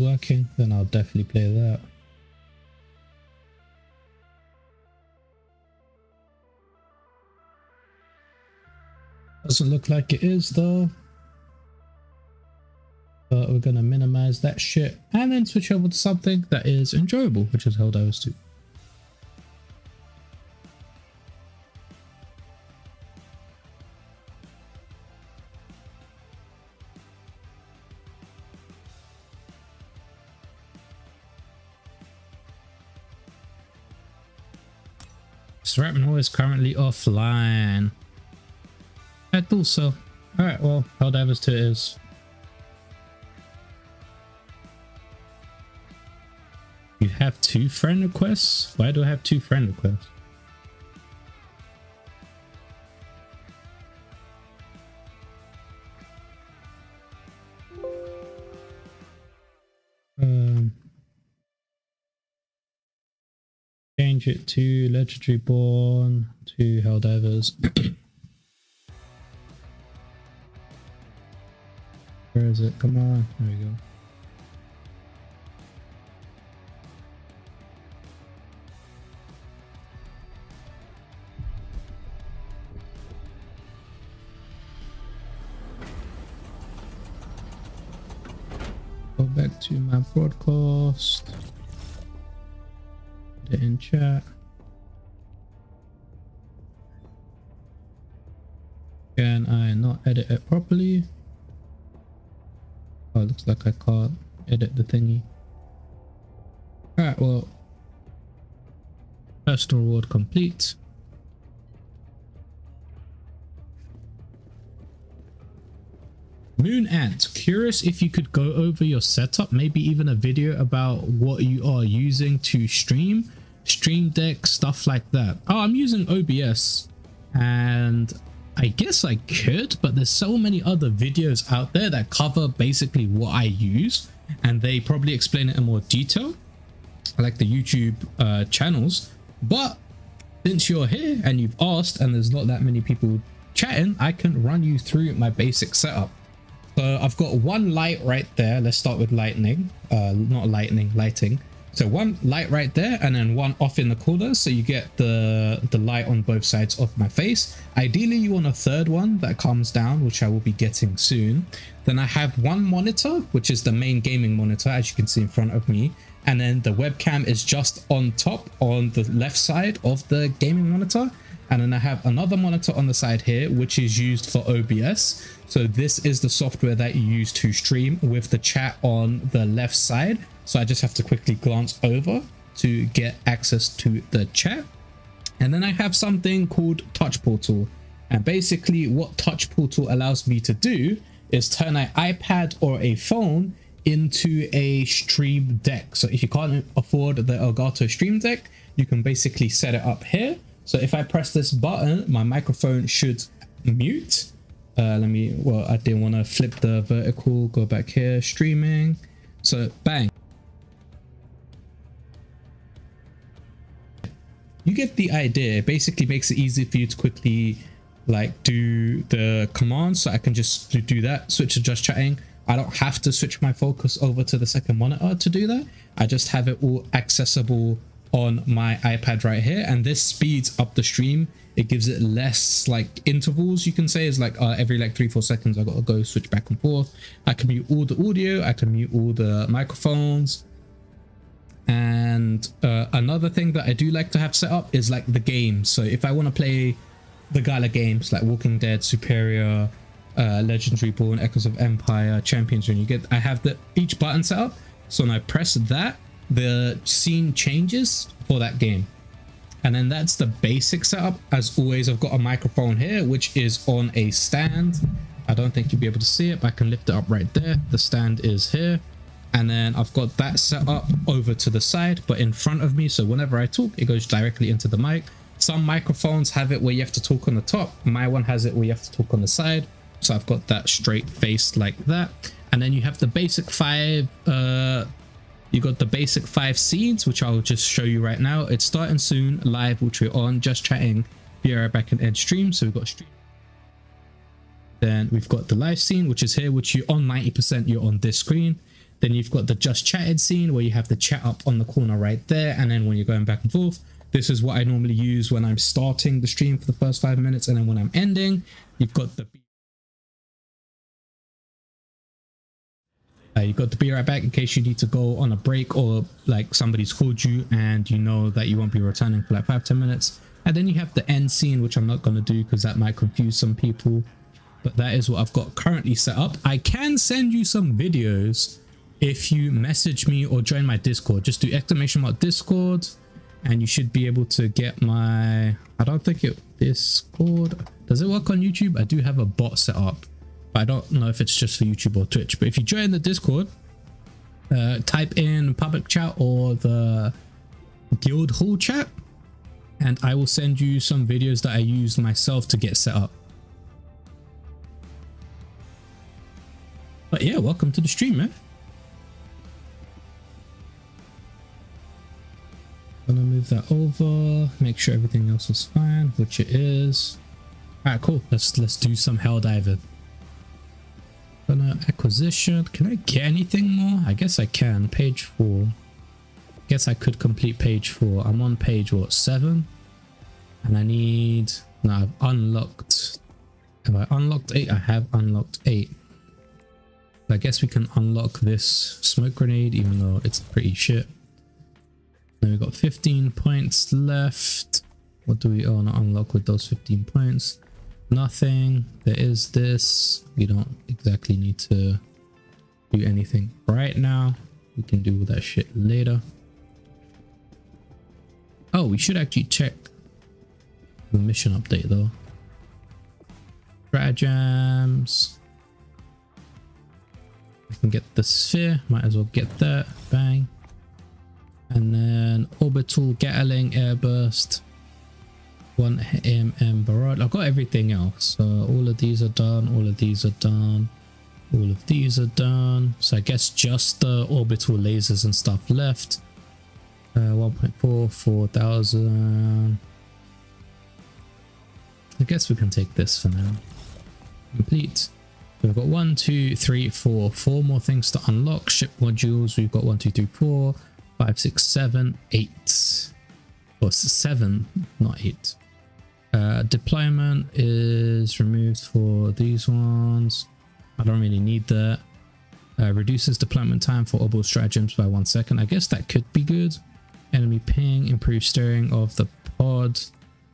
Working, then I'll definitely play that. Doesn't look like it is though, but we're gonna minimize that shit and then switch over to something that is enjoyable, which is Helldivers two. Shrapnel is currently offline. I thought so. Alright, well, Helldivers two is. You have two friend requests? Why do I have two friend requests? It to Legends Reborn, to Helldivers. Where is it? Come on, there we go. Go back to my broadcast. It in chat. Can I not edit it properly? Oh, it looks like I can't edit the thingy. Alright, well, personal reward complete. Moon Ant, curious if you could go over your setup, maybe even a video about what you are using to stream, Stream Deck, stuff like that. Oh, I'm using O B S, and I guess I could, but there's so many other videos out there that cover basically what I use, and they probably explain it in more detail, like the YouTube uh, channels. But since you're here and you've asked, and there's not that many people chatting, I can run you through my basic setup. So I've got one light right there. Let's start with lightning, uh, not lightning, lighting. So one light right there and then one off in the corner. So you get the, the light on both sides of my face. Ideally, you want a third one that comes down, which I will be getting soon. Then I have one monitor, which is the main gaming monitor, as you can see in front of me. And then the webcam is just on top on the left side of the gaming monitor. And then I have another monitor on the side here, which is used for O B S. So this is the software that you use to stream with the chat on the left side. So I just have to quickly glance over to get access to the chat. And then I have something called Touch Portal. And basically what Touch Portal allows me to do is turn an iPad or a phone into a Stream Deck. So if you can't afford the Elgato Stream Deck, you can basically set it up here. So if I press this button, my microphone should mute. Uh, let me, well, I didn't want to flip the vertical, go back here, streaming. So bang. You get the idea. It basically makes it easy for you to quickly like do the commands. So I can just do that, switch to just chatting. I don't have to switch my focus over to the second monitor to do that. I just have it all accessible on my iPad right here, and this speeds up the stream. It gives it less like intervals, you can say. It's like uh, every like three four seconds I gotta go switch back and forth. I can mute all the audio, I can mute all the microphones. And uh, another thing that I do like to have set up is like the games. So if I want to play the Gala games like Walking Dead, Superior, uh, Legends Reborn, Echoes of Empire, Champions Arena, you get, I have the each button set up. So when I press that, the scene changes for that game. And then that's the basic setup. As always, I've got a microphone here, which is on a stand. I don't think you'll be able to see it, but I can lift it up right there. The stand is here. And then I've got that set up over to the side, but in front of me. So whenever I talk, it goes directly into the mic. Some microphones have it where you have to talk on the top. My one has it where you have to talk on the side. So I've got that straight face like that. And then you have the basic five, uh, you got the basic five scenes, which I'll just show you right now. It's starting soon, live, which we're on, just chatting, be right back and end stream. So we've got stream. Then we've got the live scene, which is here, which you're on ninety percent, you're on this screen. Then you've got the just chatted scene where you have the chat up on the corner right there. And then when you're going back and forth, this is what I normally use when I'm starting the stream for the first five minutes. And then when I'm ending, you've got the, uh, you've got the be right back in case you need to go on a break or like somebody's called you and you know that you won't be returning for like five, ten minutes. And then you have the end scene, which I'm not going to do because that might confuse some people. But that is what I've got currently set up. I can send you some videos if you message me or join my Discord. Just do exclamation mark Discord and you should be able to get my, I don't think it, Discord, does it work on YouTube? I do have a bot set up, but I don't know if it's just for YouTube or Twitch. But if you join the Discord, uh, type in public chat or the guild hall chat, and I will send you some videos that I used myself to get set up. But yeah, welcome to the stream, man. Gonna move that over, make sure everything else is fine, which it is. All right, cool. Let's let's do some Helldivers. Gonna acquisition. Can I get anything more? I guess I can. Page four. Guess I could complete page four. I'm on page what seven, and I need. No, I've unlocked. Have I unlocked eight? I have unlocked eight. I guess we can unlock this smoke grenade, even though it's pretty shit. Then we've got fifteen points left. What do we own to unlock with those fifteen points? Nothing. There is this. We don't exactly need to do anything right now. We can do all that shit later. Oh, we should actually check the mission update though. Stratagems. I can get the sphere. Might as well get that. Bang. And then orbital, Gatling, airburst, one millimeter barrage. I've got everything else. So all of these are done. All of these are done. All of these are done. So I guess just the orbital lasers and stuff left. Uh, one point four, four thousand. I guess we can take this for now. Complete. We've got one, two, three, four. Four more things to unlock. Ship modules. We've got one, two, three, four. Five, six, seven, eight, or seven, not eight. Uh, deployment is removed for these ones. I don't really need that. Uh, reduces deployment time for orbital stratagems by one second. I guess that could be good. Enemy ping, improved steering of the pod.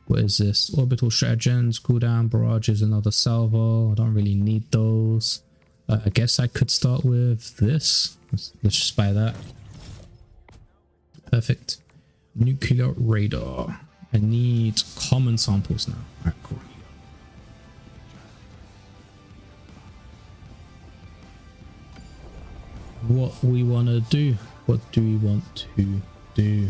What is this? Orbital stratagems, cooldown, barrage is another salvo. I don't really need those. Uh, I guess I could start with this. Let's, let's just buy that. Perfect. Nuclear radar. I need common samples now. Alright, cool. what we want to do. What do we want to do?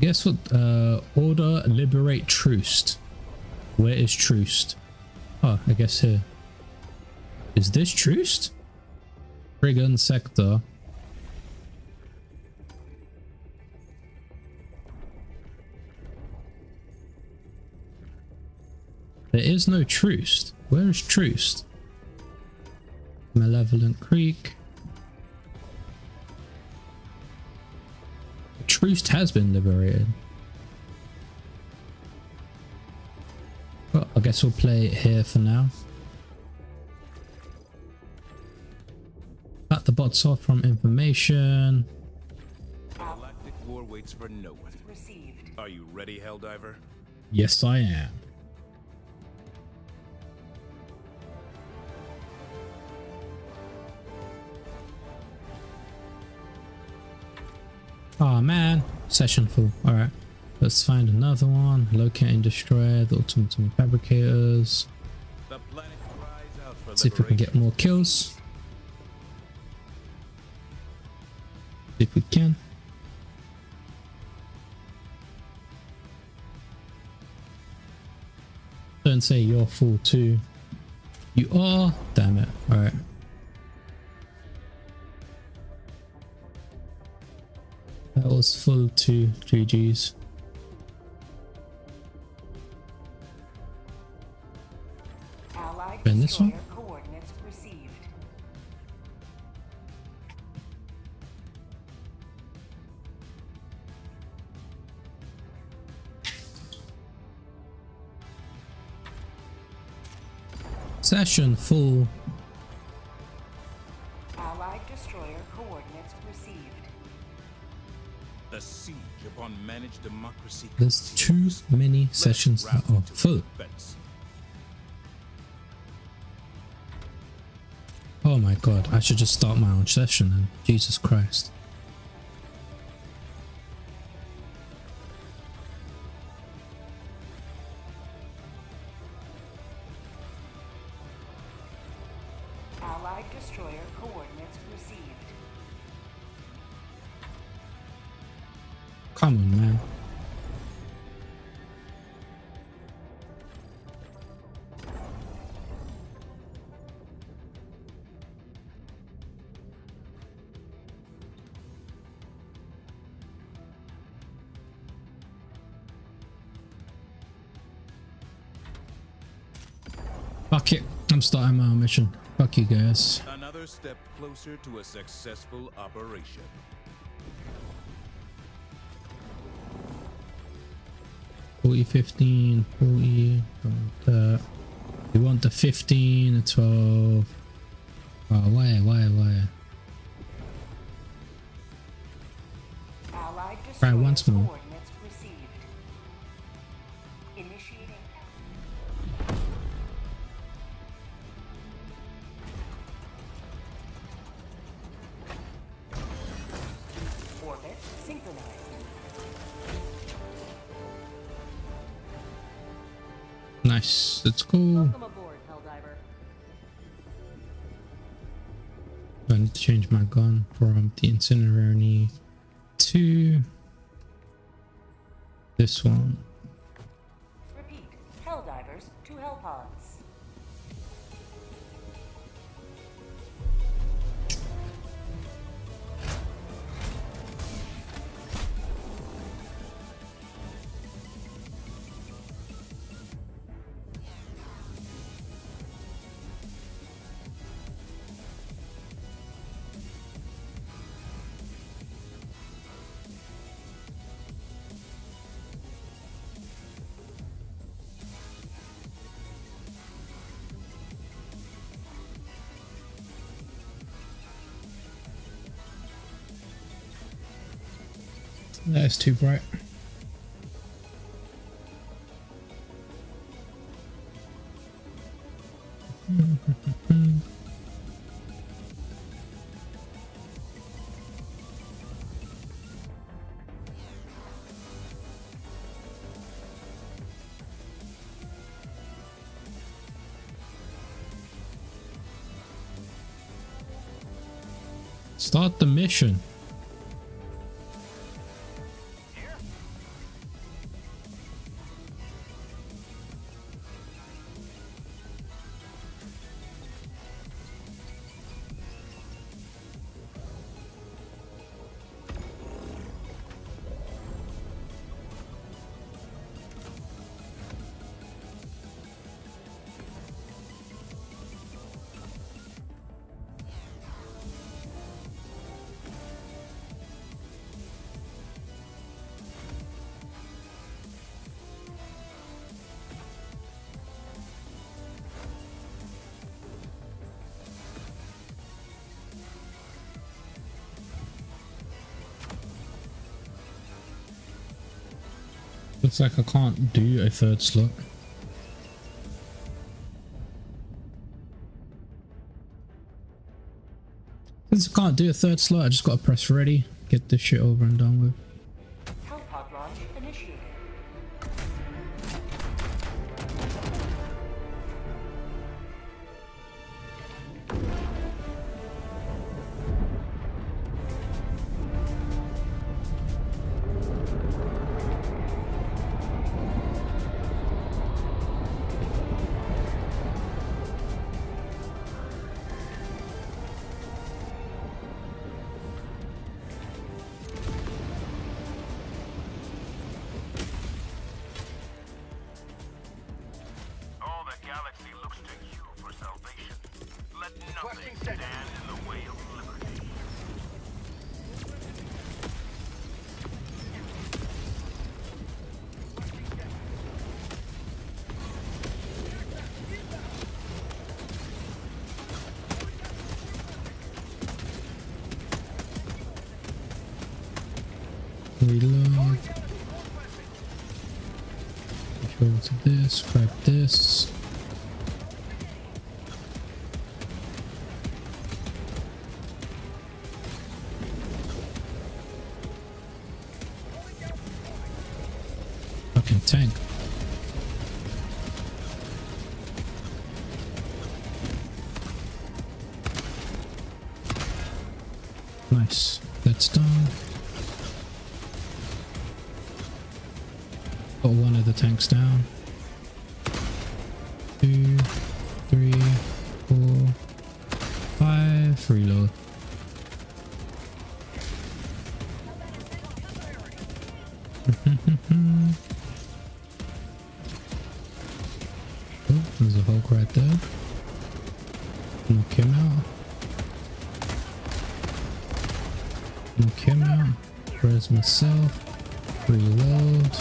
Guess what? Uh, order, liberate Troost. Where is Troost? Oh, I guess here. Is this Troost? Friggin' sector. There is no Troost. Where is Troost? Malevolent Creek. Troost has been liberated. Well, I guess we'll play it here for now. Cut the bots off from information. Galactic war waits for no one. Received. Are you ready, Helldiver? Yes, I am. Oh man, session full. All right, let's find another one. Locate and destroy the automaton fabricators. The planet cries out for liberation. See if we can get more kills. See if we can. Don't say you're full too. You are. Damn it. All right. That was full to G Gs. And this one. Session full. Democracy. There's too many sessions that are full. Oh my god, I should just start my own session then. Jesus Christ. Fuck it, I'm starting my own mission. Fuck you guys. Another step closer to a successful operation. forty, fifteen, forty, uh, we want the fifteen, the twelve. Oh, why, why, why? Try once more. Nice, let's go. Welcome aboard, Helldiver. I need to change my gun from the incendiary to this one. Repeat, Helldivers to Hellpods. That is too bright. Start the mission. Looks like I can't do a third slot. Since I can't do a third slot, I just gotta press ready, get this shit over and done with. Grab this. Fucking tank. Nice. That's done. Got one of the tanks down. Myself, reload.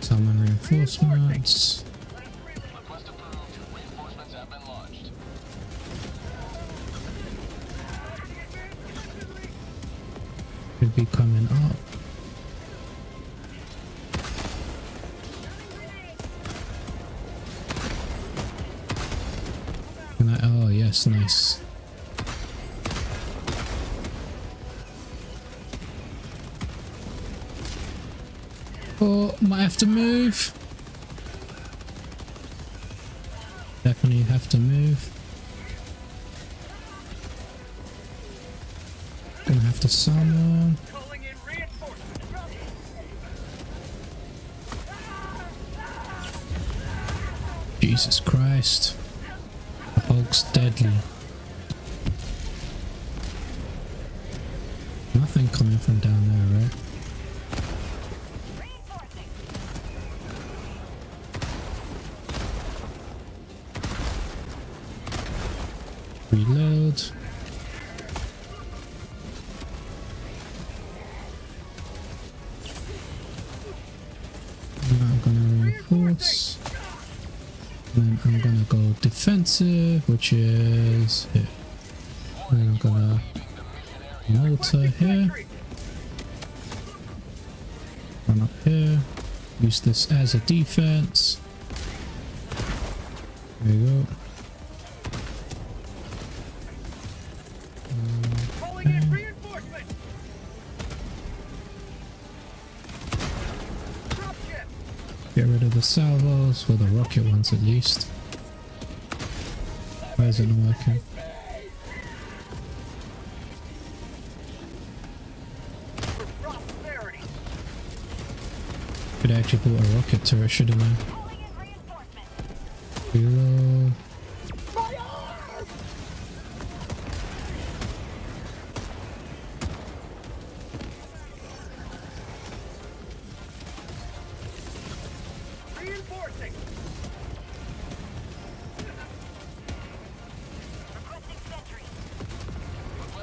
Summon reinforcements. Request approved. Reinforcements have been launched. Should be coming up. Nice. Oh, might have to move. Definitely have to move. Gonna have to summon. Jesus Christ. Deadly. Nothing coming from down there, right? Reload. Now I'm gonna reinforce. Then I'm gonna go defensive, which is here. Then I'm gonna mortar here. Run up here. Use this as a defense. There you go. Get rid of the salvos for the rocket ones at least. Why is it not working? Could I actually bought a rocket turret, shouldn't I? Reload.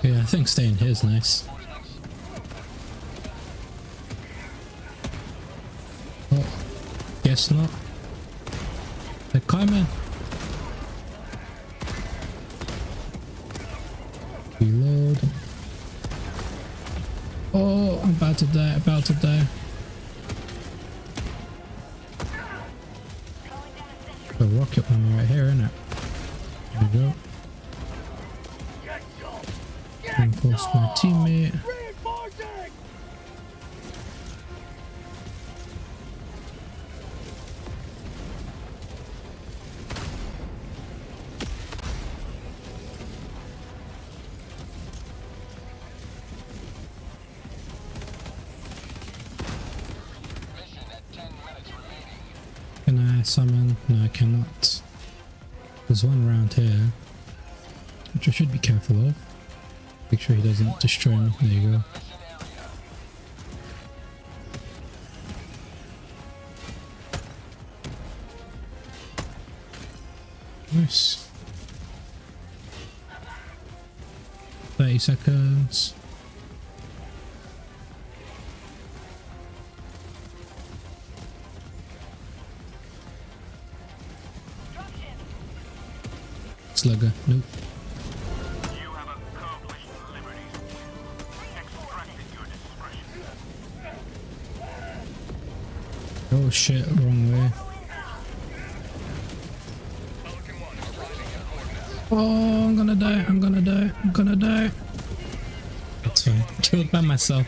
Yeah, I think staying here is nice. Oh, guess not. They're coming. Reload. Oh, I'm about to die, about to die. The rocket one right here, isn't it? There we go. Reinforce my teammate. Can I summon? No, I cannot. There's one around here, which I should be careful of. Make sure he doesn't destroy me. There you go. Nice. thirty seconds. Slugger. Nope. Oh shit, wrong way. Oh, I'm gonna die, I'm gonna die, I'm gonna die. That's fine. Killed by myself.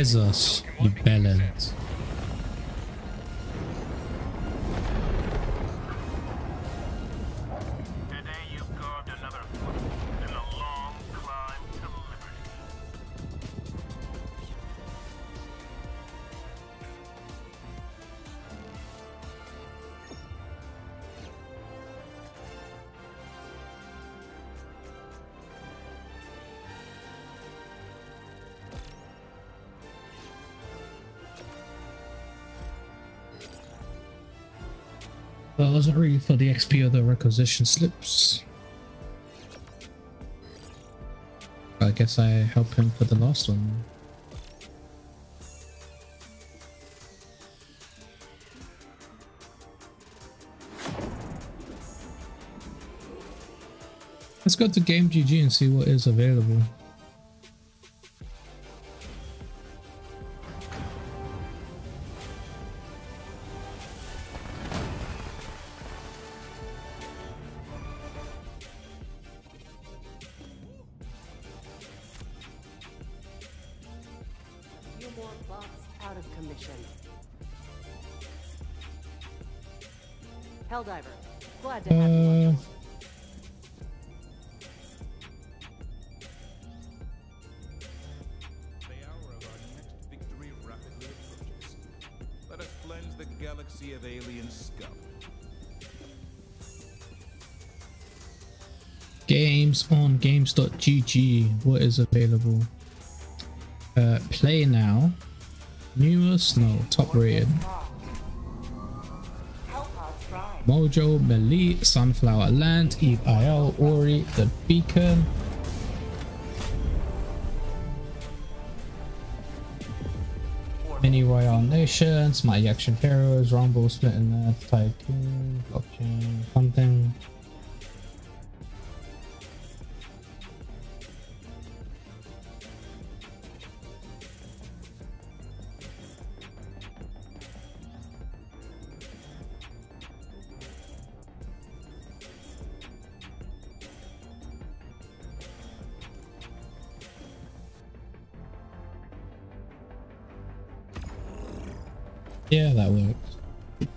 Us, you balance. Today you carved another foot in a long climb to liberty. That wasn't really for the X P or the requisition slips. I guess I help him for the last one. Let's go to Game G G and see what is available. Games on games dot G G, what is available? Uh, play now, newest, no, top rated. Mojo, Melee, Sunflower Land, Eve I L, Ori, The Beacon. Mini Royale Nations, Mighty Action Heroes, Rumble, Split in Earth, Tycoon, Blockchain, something. Yeah, that works.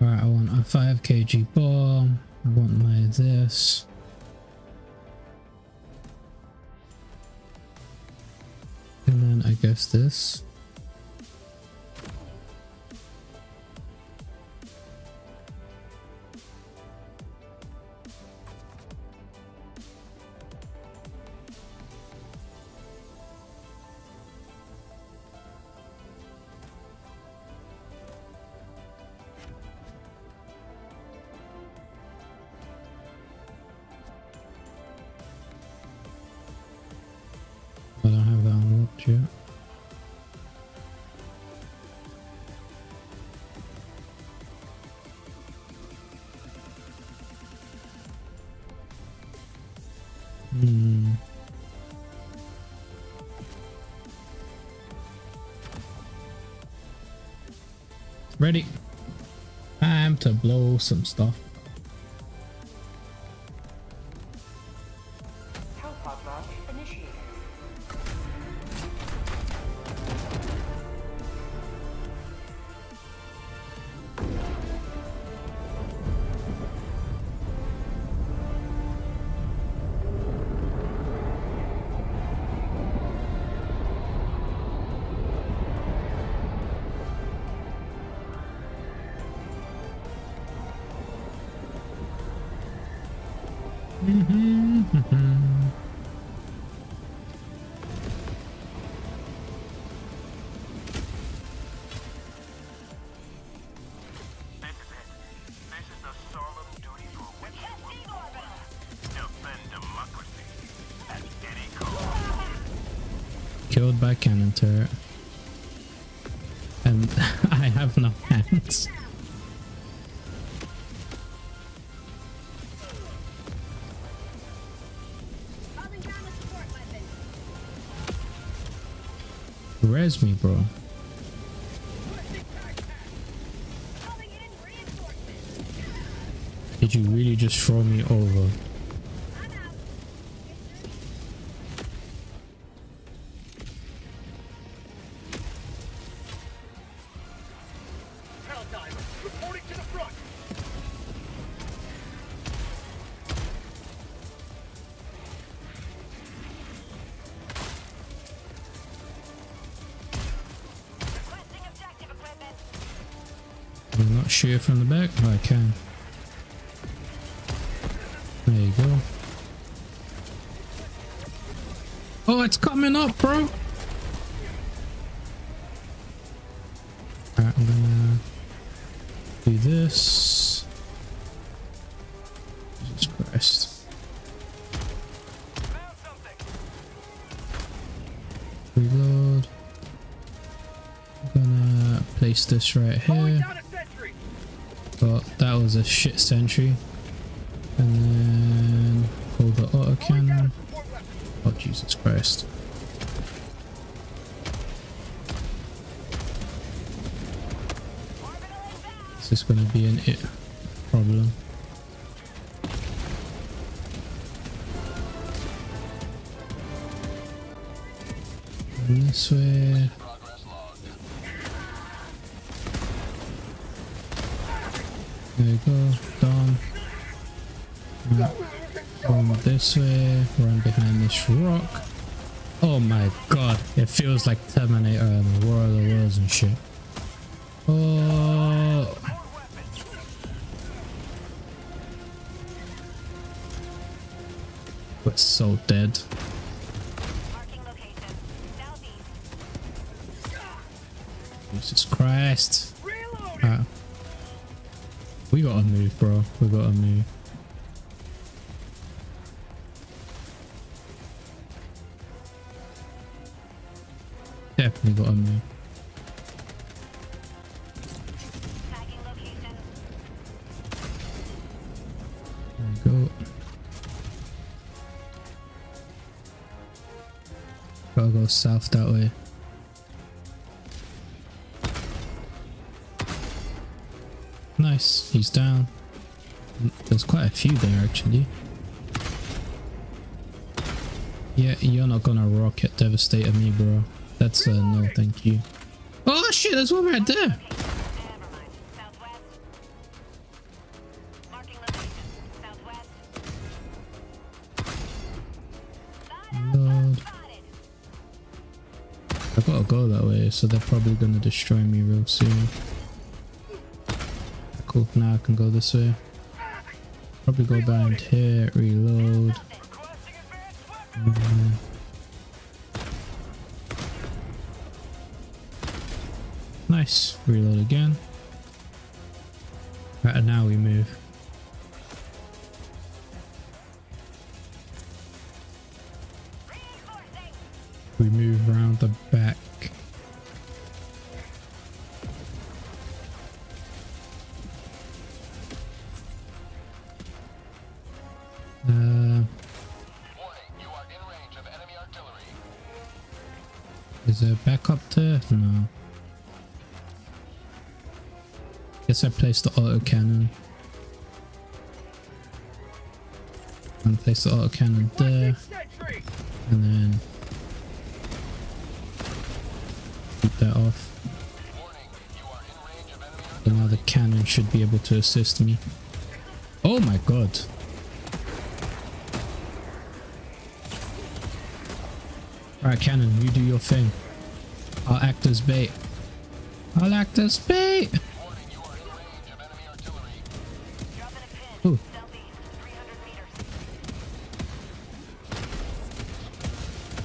Alright, I want a five kilogram bomb. I want my this. And then I guess this. Ready? Time to blow some stuff. Killed by cannon turret. And I have no hands. Res me, bro. Did you really just throw me over? Shoot from the back? Oh, I can. There you go. Oh, it's coming up, bro! Alright, I'm gonna do this. Jesus Christ. Reload. I'm gonna place this right here. But that was a shit sentry. And then pull the auto cannon. Oh Jesus Christ. Is this gonna be an it problem? And this way. There you go, done. Right. From this way, run behind this rock. Oh my god, it feels like Terminator and War of the Worlds and shit. Oh. We're so dead. Jesus Christ. Alright. We gotta move, bro. We gotta move. Definitely gotta move. There we go. Gotta go south that way. Nice, he's down. There's quite a few there actually. Yeah, you're not gonna rocket devastate at me, bro. That's a no thank you. Oh shit, there's one right there! Lord. I've gotta go that way, so they're probably gonna destroy me real soon. Cool, now I can go this way. Probably go behind here, reload. Mm-hmm. Nice, reload again. Right, and now we move. We move around the back. Back up there? No. Guess I placed the autocannon. And place the autocannon there. And then keep that off. So now the cannon should be able to assist me. Oh my god! Alright, cannon, you do your thing. I'll act as bait. I'll act as bait! Ooh.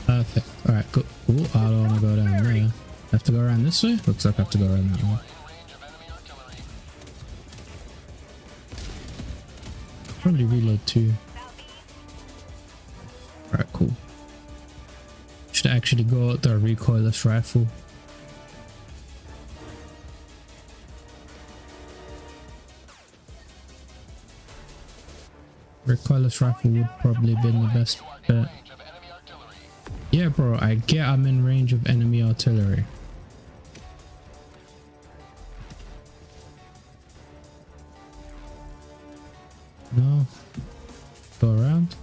Perfect. Alright, cool. Ooh, I don't want to go down there. I have to go around this way? Looks like I have to go around that way. Probably reload too. Alright, cool. Should actually go out the recoilless rifle. Recoilless rifle would probably have been the best bet. Yeah, bro, I get I'm in range of enemy artillery. No. Go around.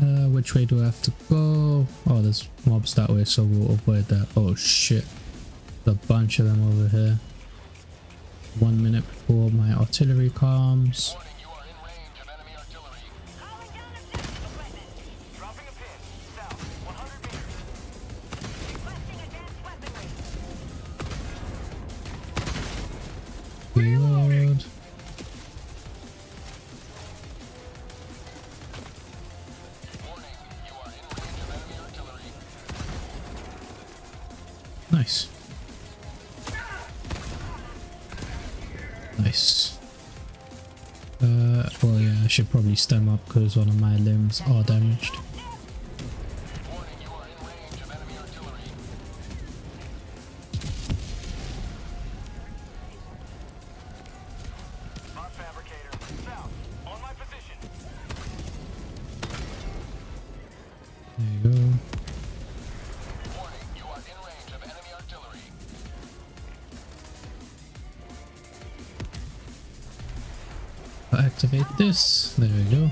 Uh, which way do I have to go? Oh, there's mobs that way, so we'll avoid that. Oh shit, there's a bunch of them over here. One minute before my artillery comes. Nice. Nice. Uh, well, yeah, I should probably stem up because one of my limbs are damaged. Activate this. There we go.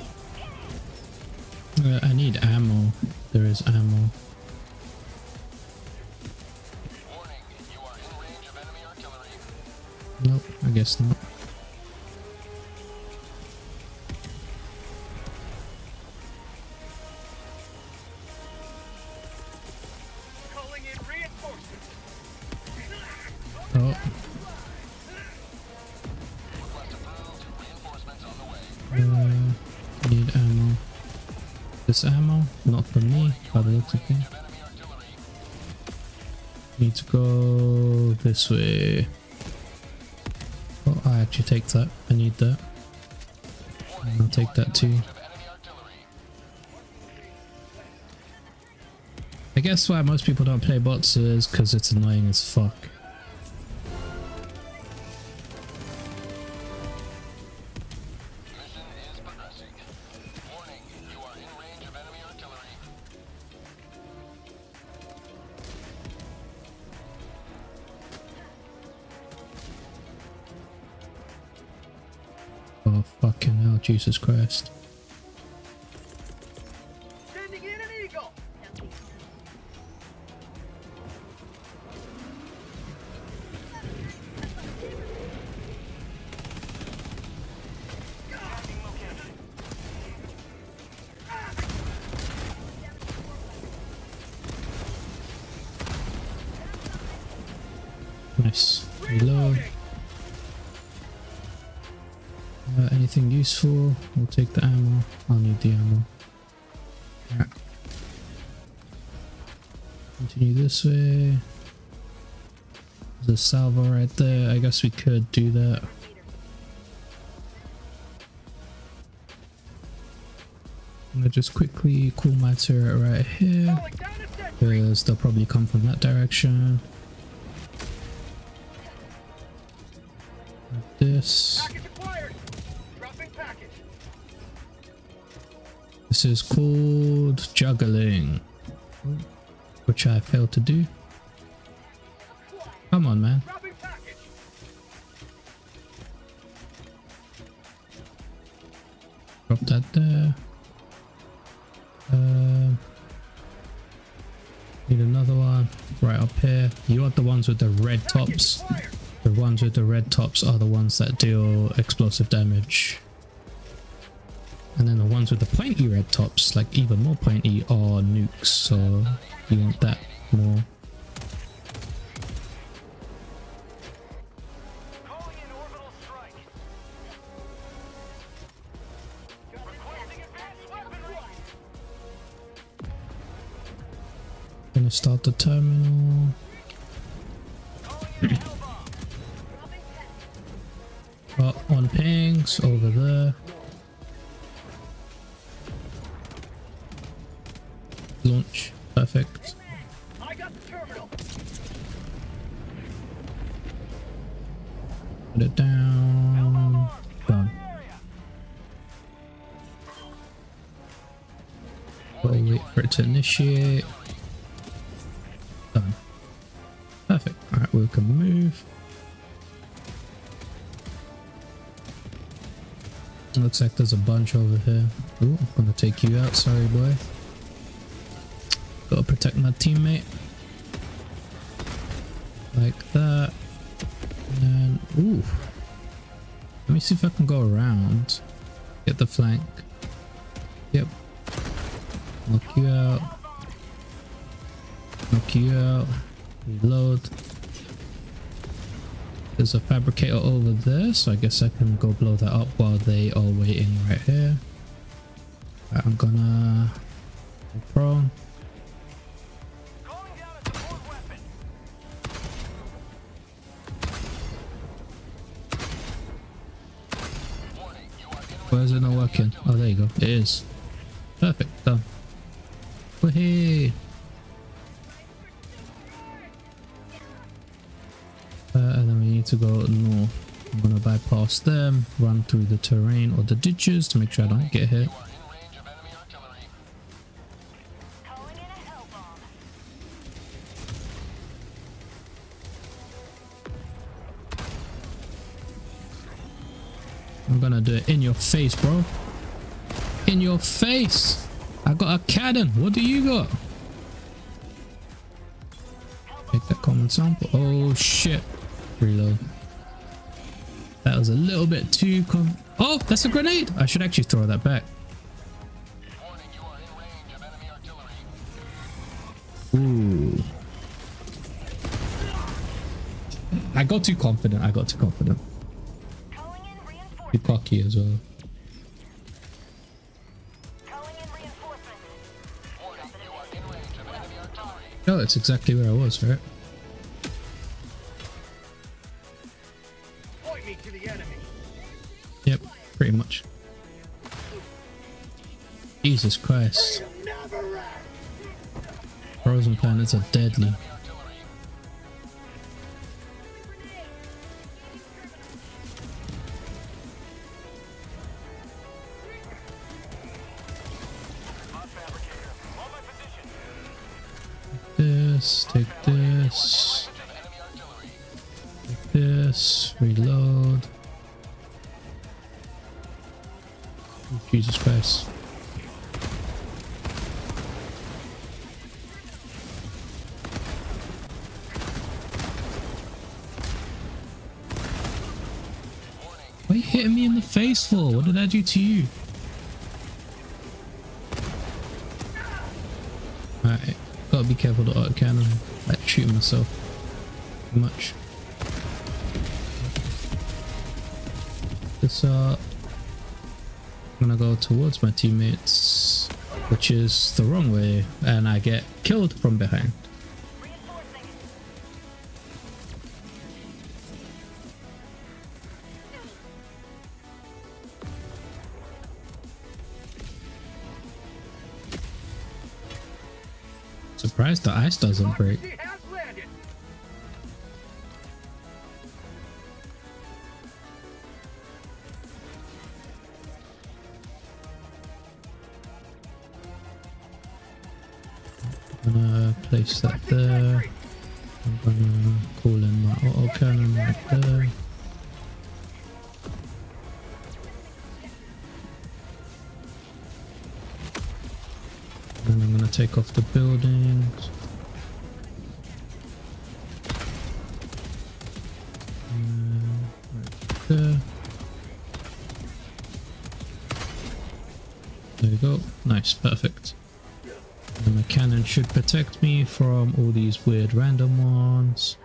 Uh, I need ammo. There is ammo. Nope, I guess not. This ammo, not for me, but it looks okay. Need to go this way. Oh, I actually take that. I need that. I'll take that too. I guess why most people don't play bots is because it's annoying as fuck. hell, Jesus Christ. Sending in an eagle. Nice. Reload. Uh, anything useful? We'll take the ammo. I'll need the ammo. Right. Continue this way. There's a salvo right there. I guess we could do that. I'm gonna just quickly cool my turret right here, because they'll probably come from that direction. This. This is called juggling, which I failed to do. Come on, man. Drop that there. Uh, need another one right up here. You want the ones with the red tops. The ones with the red tops are the ones that deal explosive damage. And then the ones with the pointy red tops, like even more pointy, are nukes, so you want that more. Gonna start the terminal. Up on pings over there. Launch. Perfect. I got the terminal. Put it down. Done. We'll wait for it to initiate. Done. Perfect. Alright, we can move. Looks like there's a bunch over here. Ooh, I'm gonna take you out, sorry boy. Gotta protect my teammate. Like that. And ooh. Let me see if I can go around. Get the flank. Yep. Knock you out. Knock you out. Reload. There's a fabricator over there, so I guess I can go blow that up while they are waiting right here. Right, I'm gonna go prone. Why is it not working? Oh, there you go. It is. Perfect. Done. Woohoo! To go north. I'm gonna bypass them, run through the terrain or the ditches to make sure I don't get hit. I'm gonna do it in your face, bro. In your face! I got a cannon. What do you got? Take that common sample. Oh shit. Reload. That was a little bit too com- Oh, that's a grenade! I should actually throw that back. Ooh. I got too confident. I got too confident. Too cocky as well. No, that's exactly where I was, right? Pretty much. Jesus Christ. Frozen planets are deadly. Take this, take this. Take this, reload. Jesus Christ. What are you hitting me in the face for? What did I do to you? Alright, gotta be careful to autocannon. I'm like shooting myself too much. This uh I'm gonna go towards my teammates, which is the wrong way, and I get killed from behind. Surprised the ice doesn't break. Place that there. I'm gonna call in my auto cannon right there. And I'm gonna take off the buildings. And right there. There you go. Nice, perfect. And my cannon should protect me from all these weird random ones.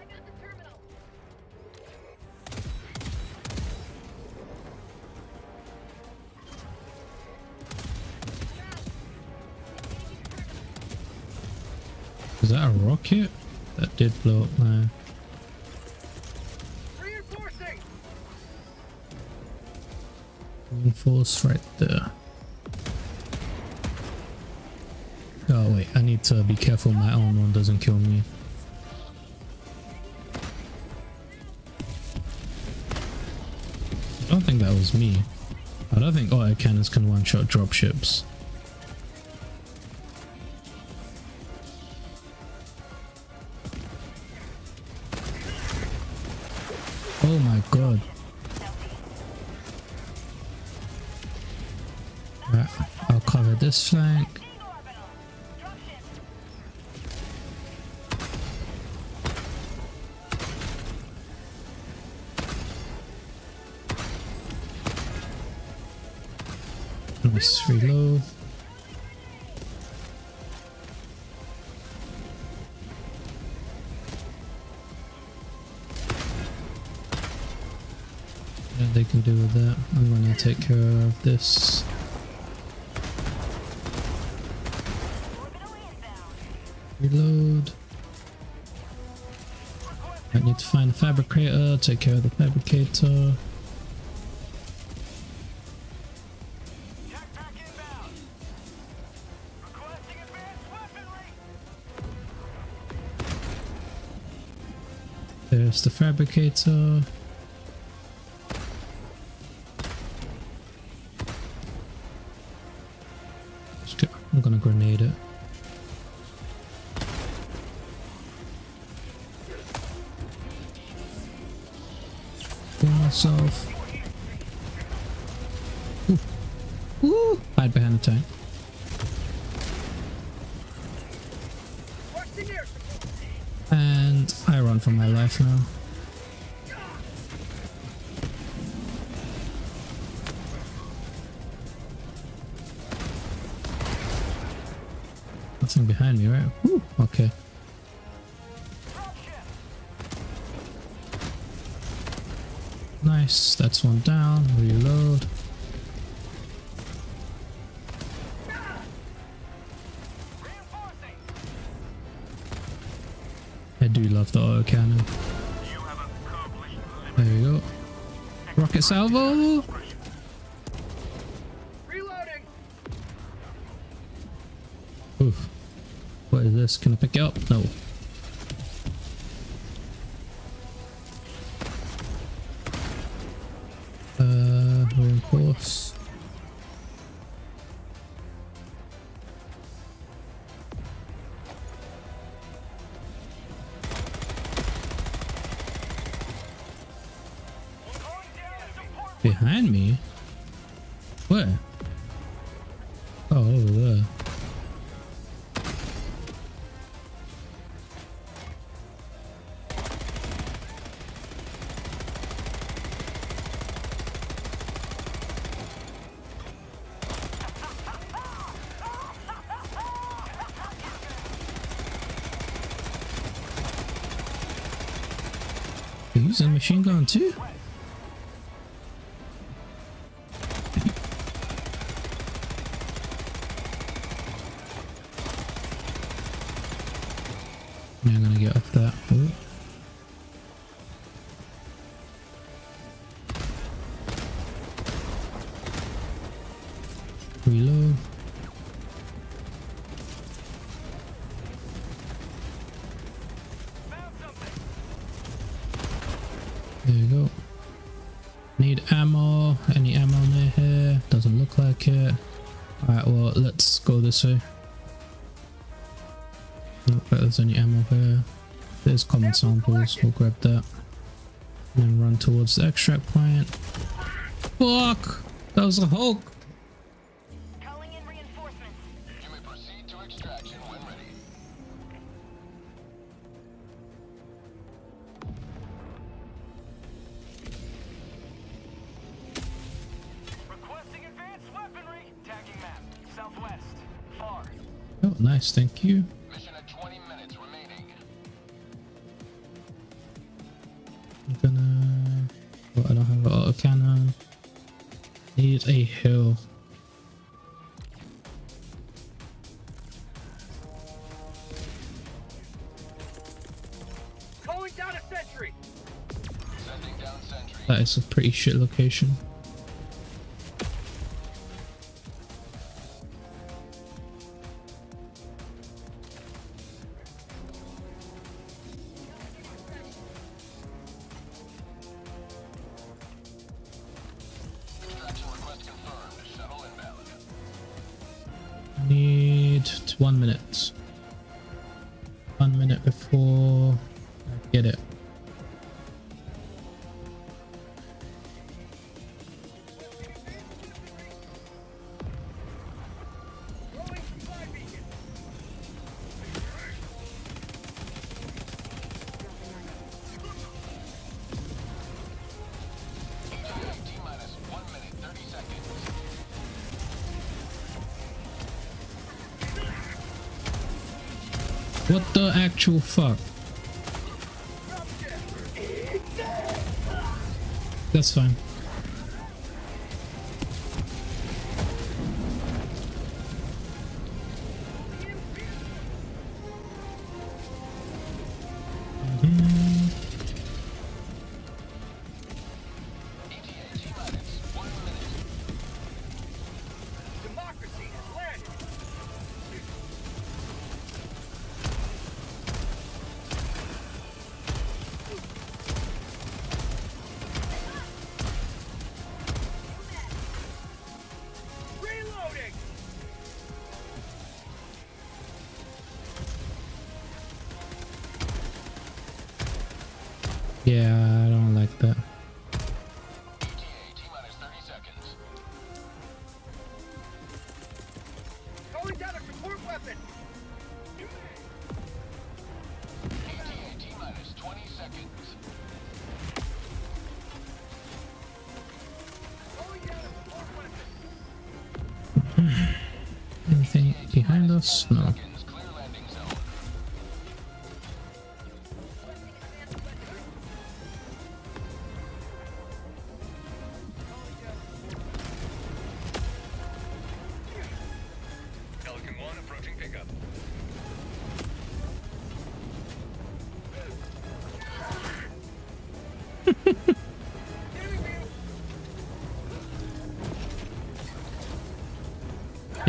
Is that a rocket? That did blow up my... Reinforce right there. Oh wait, I need to be careful my own one doesn't kill me. I don't think that was me. I don't think auto cannons can one-shot dropships. Oh my god. Right, I'll cover this flank. Nice reload. Yeah, they can do with that. I'm gonna take care of this. Reload. I need to find the fabricator, take care of the fabricator. There's the fabricator. I'm gonna grenade it. Kill myself. Ooh. Ooh. Hide behind the tank. For my life now. Nothing behind me, right? Woo, okay. Nice, that's one down. Reload. I do love the autocannon. There we go. Rocket salvo! Reloading. Oof. What is this? Can I pick it up? No. Uh, reinforce. Behind me? Where? Oh, over there. Using a machine gun too? I'm gonna get off that. Ooh. Reload. There you go. Need ammo. Any ammo near here? Doesn't look like it. Alright, well, let's go this way. Look like there's any ammo here. There's common samples. We'll grab that. And then run towards the extract plant. Fuck! That was a Hulk! Calling in reinforcements. You may proceed to extraction when ready. Requesting advanced weaponry. Tagging map. Southwest. Far. Oh, nice. Thank you. Need a hill. Calling down a sentry. Sending down sentry. That is a pretty shit location. What the actual fuck? That's fine. Yeah, I don't like that. Anything behind us? No.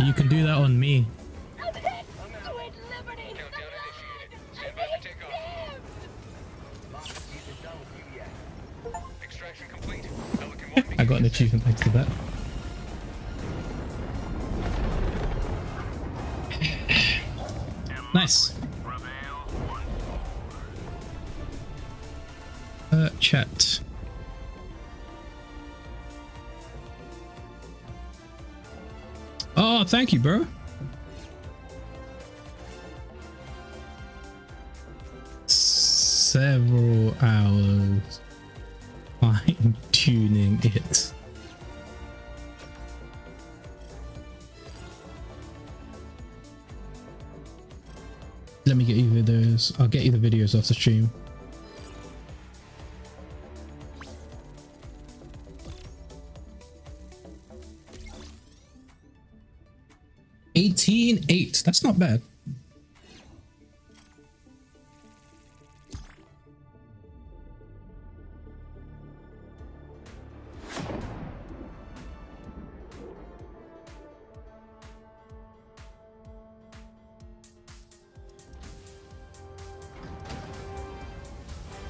You can do that on me. I got an achievement thanks to that. Nice. Uh, chat. Oh, thank you, bro. Several hours fine-tuning it. Let me get you those. I'll get you the videos off the stream. eighteen eight. That's not bad.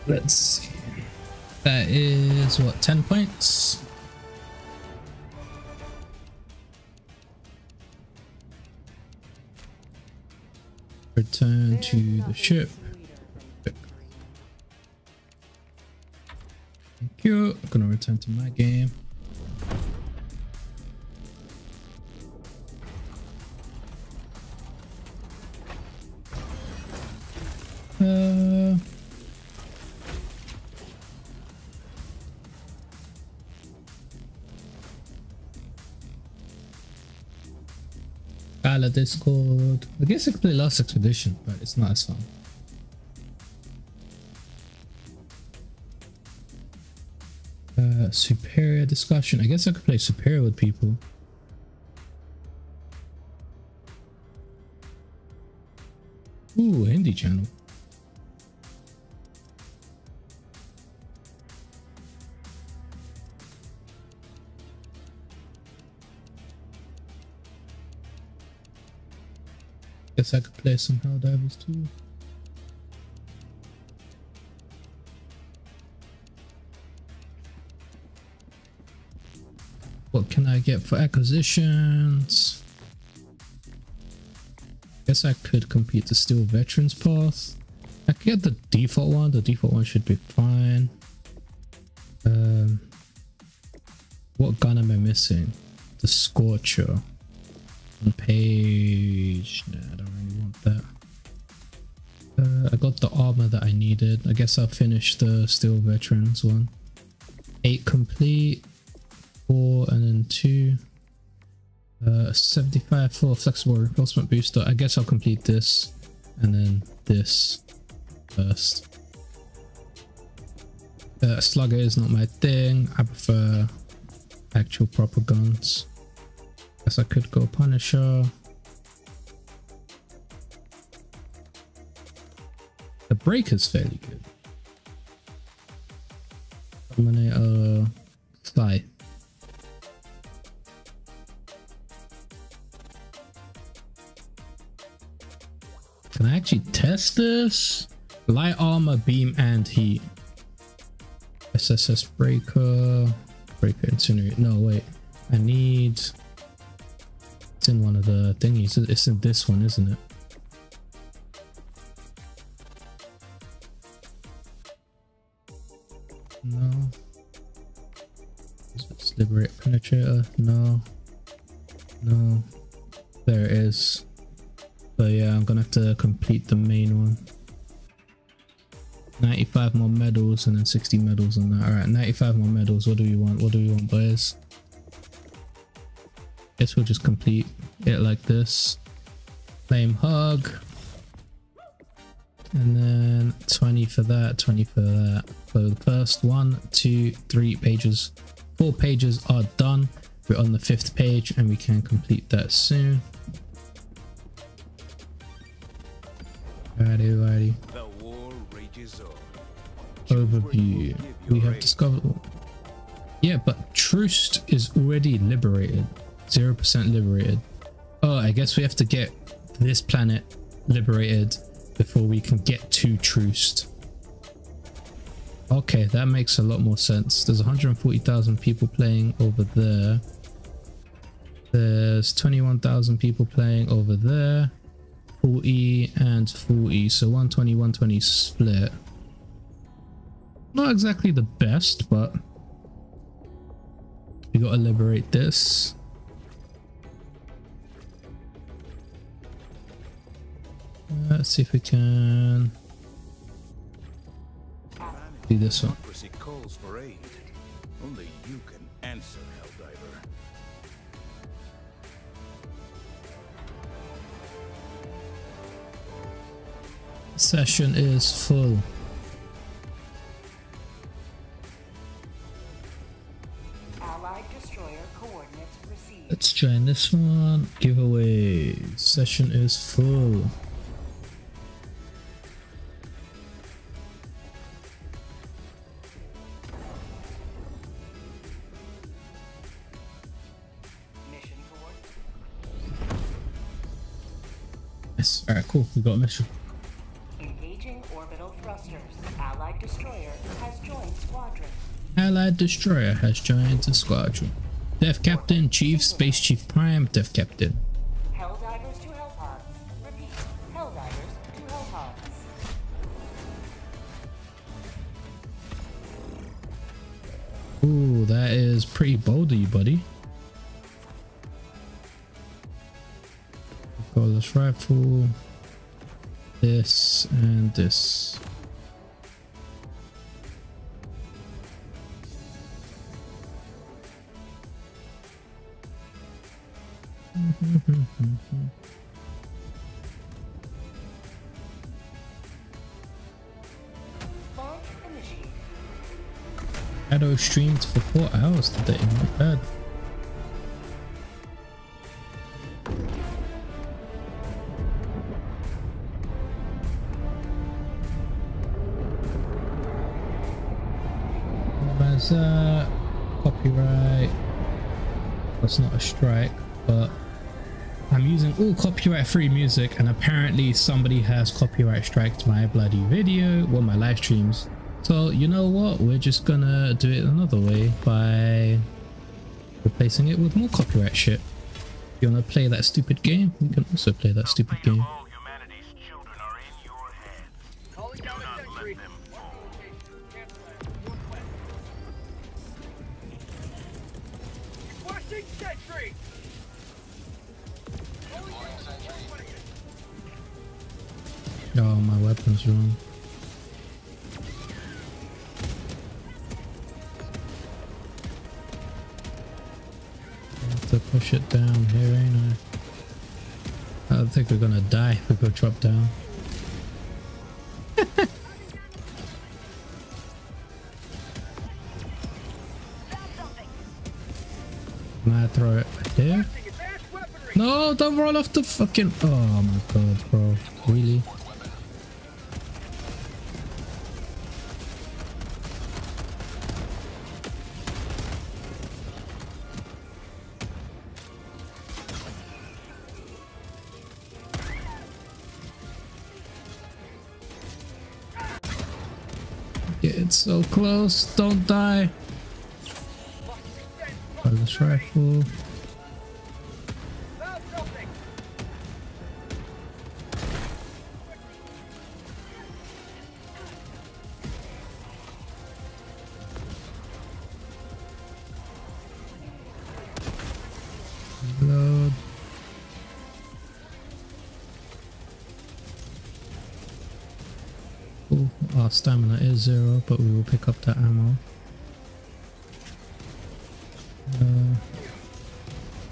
Let's see. That is what, ten points? Return to the ship. Thank you. I'm gonna return to my game. Uh Gala Discord. I guess I could play Last Expedition, but it's not as fun. Uh, Superior discussion. I guess I could play Superior with people. Ooh, Hindi channel. Guess I could play some Helldivers two. What can I get for acquisitions? Guess I could compete the Steel Veterans Path. I could get the default one. The default one should be fine. Um, what gun am I missing? The Scorcher. On page, no, I don't really want that. Uh, I got the armor that I needed. I guess I'll finish the Steel Veterans one. Eight complete, four and then two. Uh, seventy-five for flexible reinforcement booster. I guess I'll complete this and then this first. Uh, slugger is not my thing. I prefer actual proper guns. Guess I could go Punisher. The Breaker's fairly good. Terminator, Spy. Can I actually test this? Light armor, beam, and heat. S S S Breaker. Breaker Incinerate. No, wait. I need. In one of the thingies. It's in this one, isn't it? No. Let's liberate Penetrator. No. No. There it is. So yeah, I'm gonna have to complete the main one. ninety-five more medals and then sixty medals on that. Alright, ninety-five more medals. What do we want? What do we want, boys? Guess we'll just complete it like this. Flame hug. And then twenty for that, twenty for that. So the first one, two, three pages, four pages are done. We're on the fifth page and we can complete that soon. Alrighty, alrighty. The war rages on. Overview. We have discovered. Yeah, but Troost is already liberated. zero percent liberated. Oh, I guess we have to get this planet liberated before we can get to Troost. Okay, that makes a lot more sense. There's one hundred forty thousand people playing over there. There's twenty-one thousand people playing over there. forty and forty, so one twenty, one twenty split. Not exactly the best, but we gotta liberate this. Let's see if we can do this one. Calls for aid. Only you can answer, Helldiver. Session is full. Let's join this one. Giveaway. Session is full. Mission forward. Yes. All right. Cool. We got a mission. Engaging orbital thrusters. Allied destroyer has joined squadron. Allied destroyer has joined the squadron. Death Captain, Chief, Space Chief Prime, Death Captain. Helldivers to hell pods. Repeat, Helldivers to hell pods. Ooh, that is pretty bold of you, buddy. We've got this rifle, this, and this. Shadow streamed for four hours today, not bad. That's uh, copyright. That's not a strike, but I'm using all copyright free music and apparently somebody has copyright striked my bloody video, well, my live streams. So you know what, we're just gonna do it another way by replacing it with more copyright shit. If you wanna play that stupid game, you can also play that stupid game. Oh, my weapon's wrong. I have to push it down here, ain't I? I don't think we're gonna die if we go drop down. Can I throw it right there? No, don't roll off the fucking... Oh my god, bro. Really? So close, don't die. Got this rifle. Reload. Ooh, our stamina is zero, but we will pick up that ammo. Uh,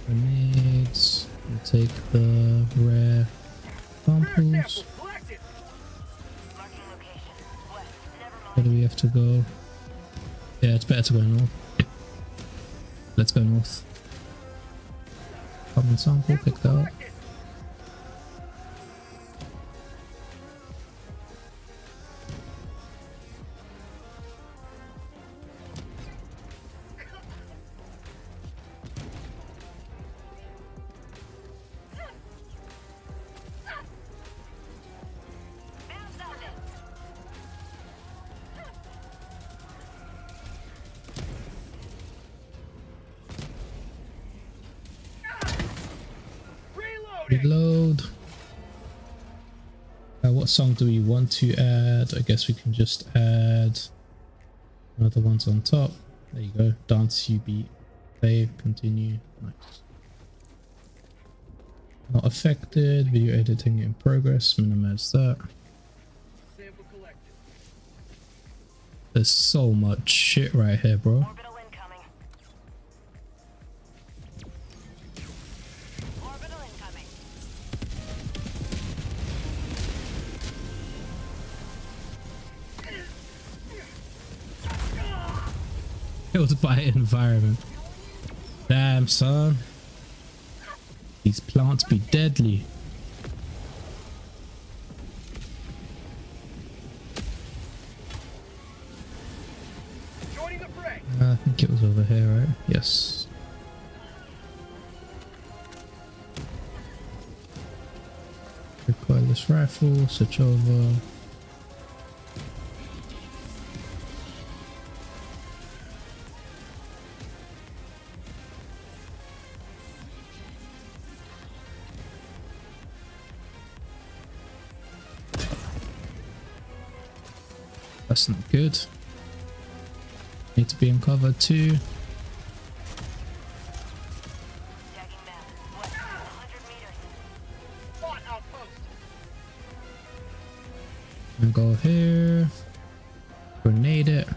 grenades, we'll take the rare samples. Where do we have to go? Yeah, it's better to go north. Let's go north. Common sample, pick that up. Reload. Uh, what song do we want to add? I guess we can just add another one's on top. There you go. Dance you beat. Save. Continue. Nice. Not affected. Video editing in progress. Minimize that. There's so much shit right here, bro. Killed by environment. Damn, son. These plants be deadly. Uh, I think it was over here, right? Yes. Require this rifle, switch over. That's not good. Need to be in cover too. And go here. Grenade it.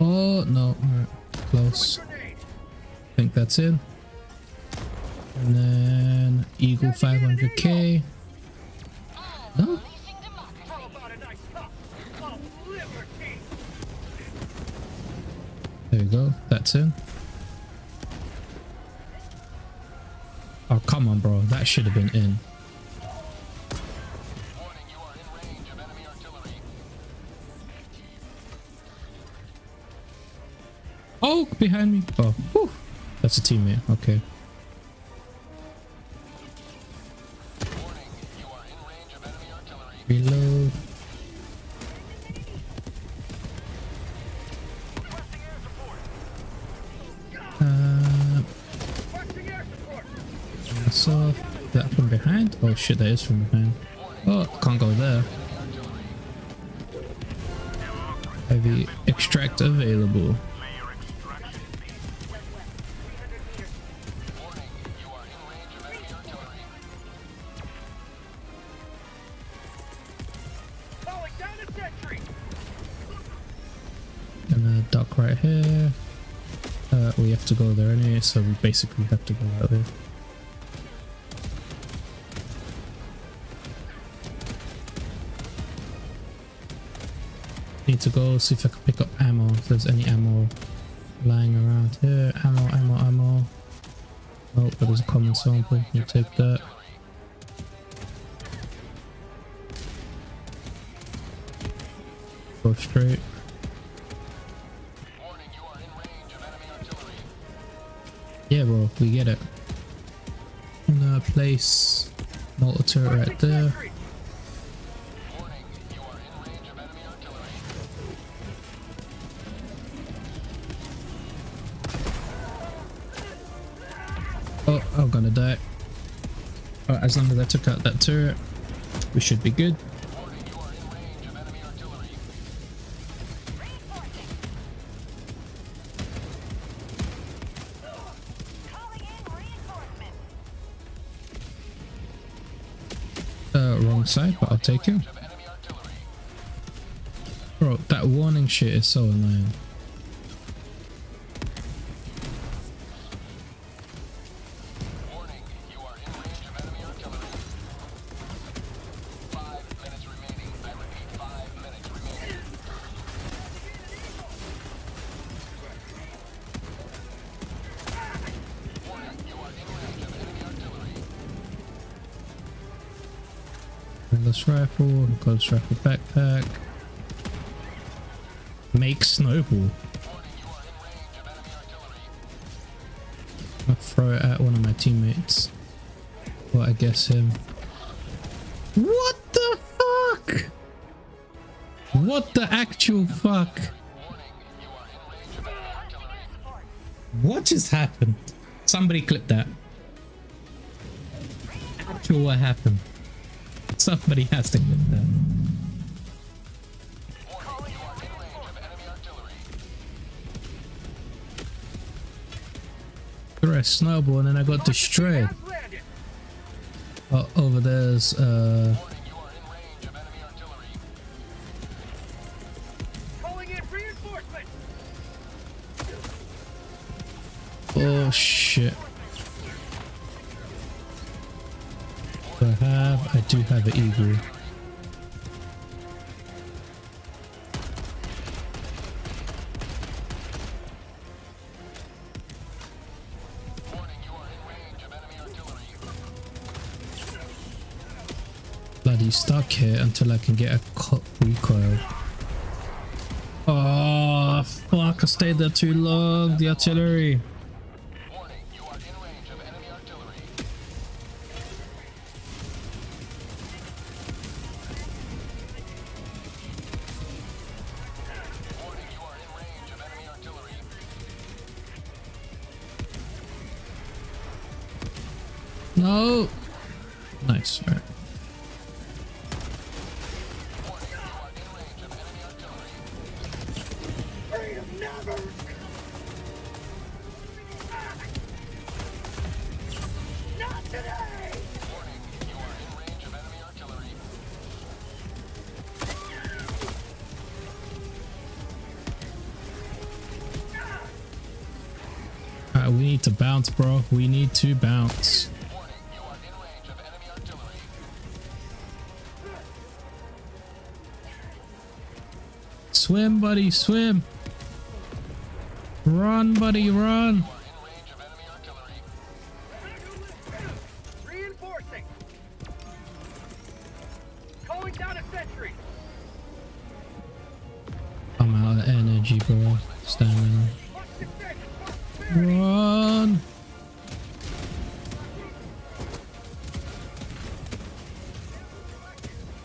Oh no, right. Close. I think that's it. And then Eagle five hundred K. No? There we go, that's it. Oh come on bro, that should have been in. Oh, behind me. Oh, whew. That's a teammate, okay. Reload. Uh, that's off. That from behind? Oh shit, that is from behind. Oh, can't go there. Heavy extract available. To go there anyway, so we basically have to go out there. Need to go see if I can pick up ammo, if there's any ammo lying around here. Ammo, ammo, ammo. Oh, but there's a common sample, we'll take that. Go straight. Yeah, bro, we get it. I'm gonna place mortar turret right there. Oh, I'm gonna die. All right, as long as I took out that turret, we should be good. Side, but I'll take him. Bro, that warning shit is so annoying. Warning, you are in range of enemy artillery. Five minutes remaining. I repeat, five minutes remaining. Warning, you are in range of enemy artillery. This rifle, close rifle backpack. Make snowball. I'll throw it at one of my teammates. Well, I guess him. What the fuck? What the actual fuck? What just happened? Somebody clip that. Actual what happened? Somebody has to get that. threw a snowball and then I got destroyed. Oh, over there's uh oh shit. Do I have? I do have an Eagle. Bloody stuck here until I can get a recoil. Oh fuck, I stayed there too long, the artillery. No! Nice, alright. Alright, we need to bounce, bro. We need to bounce. Swim, buddy, swim. Run, buddy, run. Reinforcing. Calling down a sentry. I'm out of energy, bro. Stamina. Run.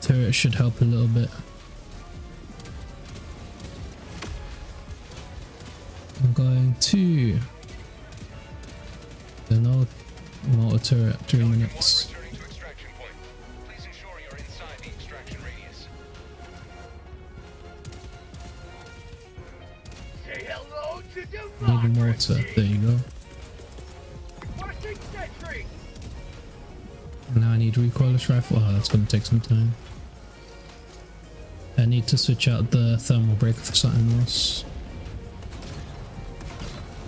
Turret should help a little bit. Going to an old mortar turret, three minutes. Please ensure you're inside the extraction radius. Say hello to democracy. Need a mortar, there you go. Now I need recoilless rifle. Oh, that's gonna take some time. I need to switch out the thermal breaker for something else.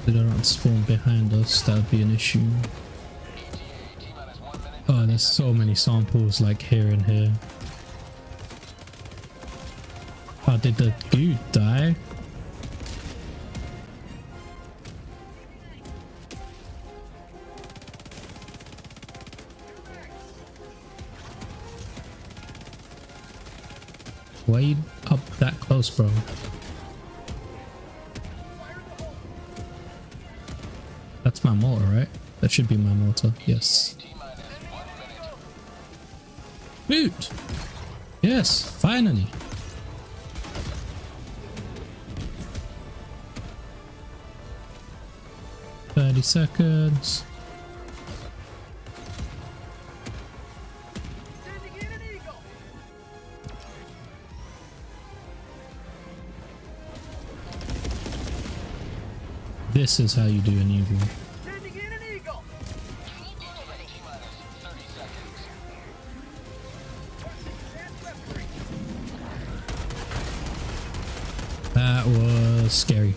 They don't spawn behind us, that would be an issue. Oh, there's so many samples like here and here. Oh, did the goo die? Why are you up that close, bro? That's my mortar, right? That should be my mortar. Yes. Boot! Yes, finally! thirty seconds. This is how you do an Eagle. That was scary.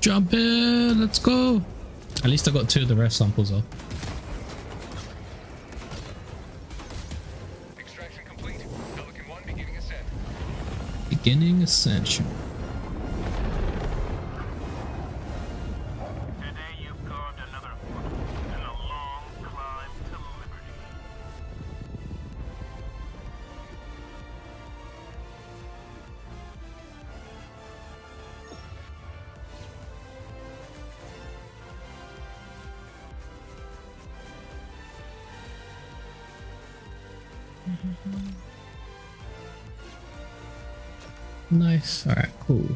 Jump in, let's go. At least I got two of the rest samples off. Extraction complete. Pelican one beginning ascent. Beginning ascension. Today you've carved another fortress and a long climb to liberty. Nice. All right, cool.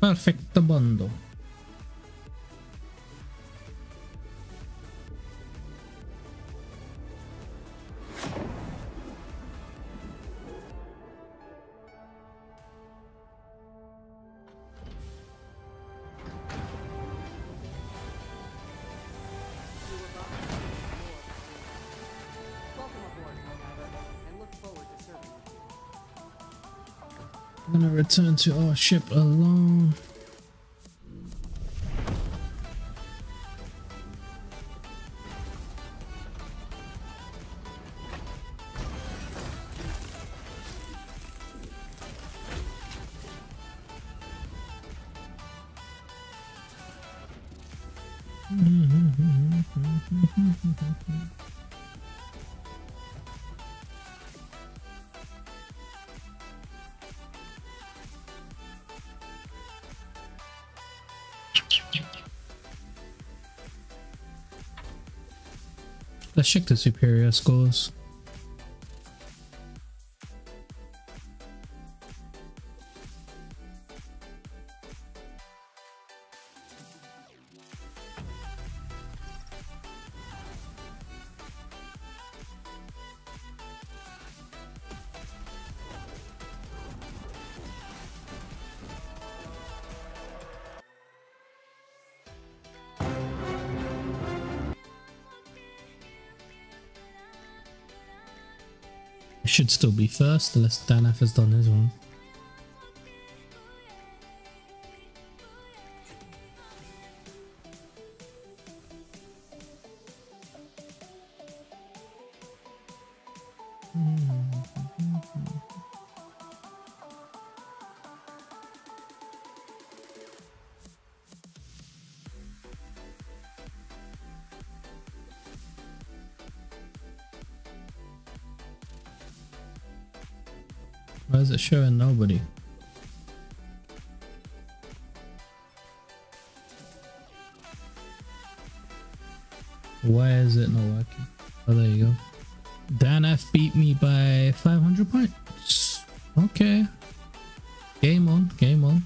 Perfect bundle. Return to our ship alone. Let's check the Superior scores. Should still be first unless Danaf has done his one. Why is it showing nobody? Why is it not working? Oh, there you go. Danaf beat me by five hundred points. Okay. Game on, game on.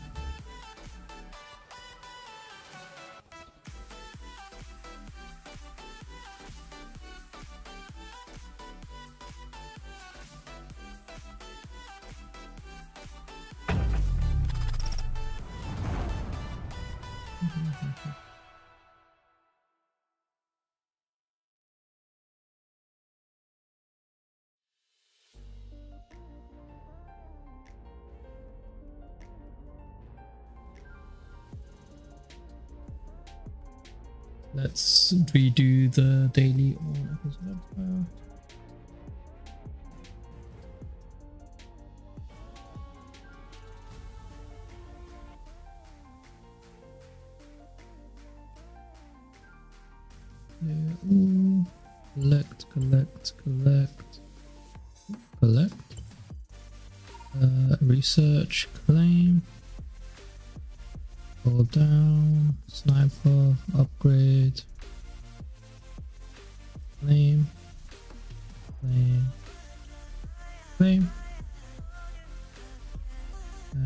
Let's redo the daily on Echoes of Empire. Yeah, ooh. Collect, collect, collect, collect. Uh, research, claim. Fall down, sniper, upgrade, claim, claim, claim,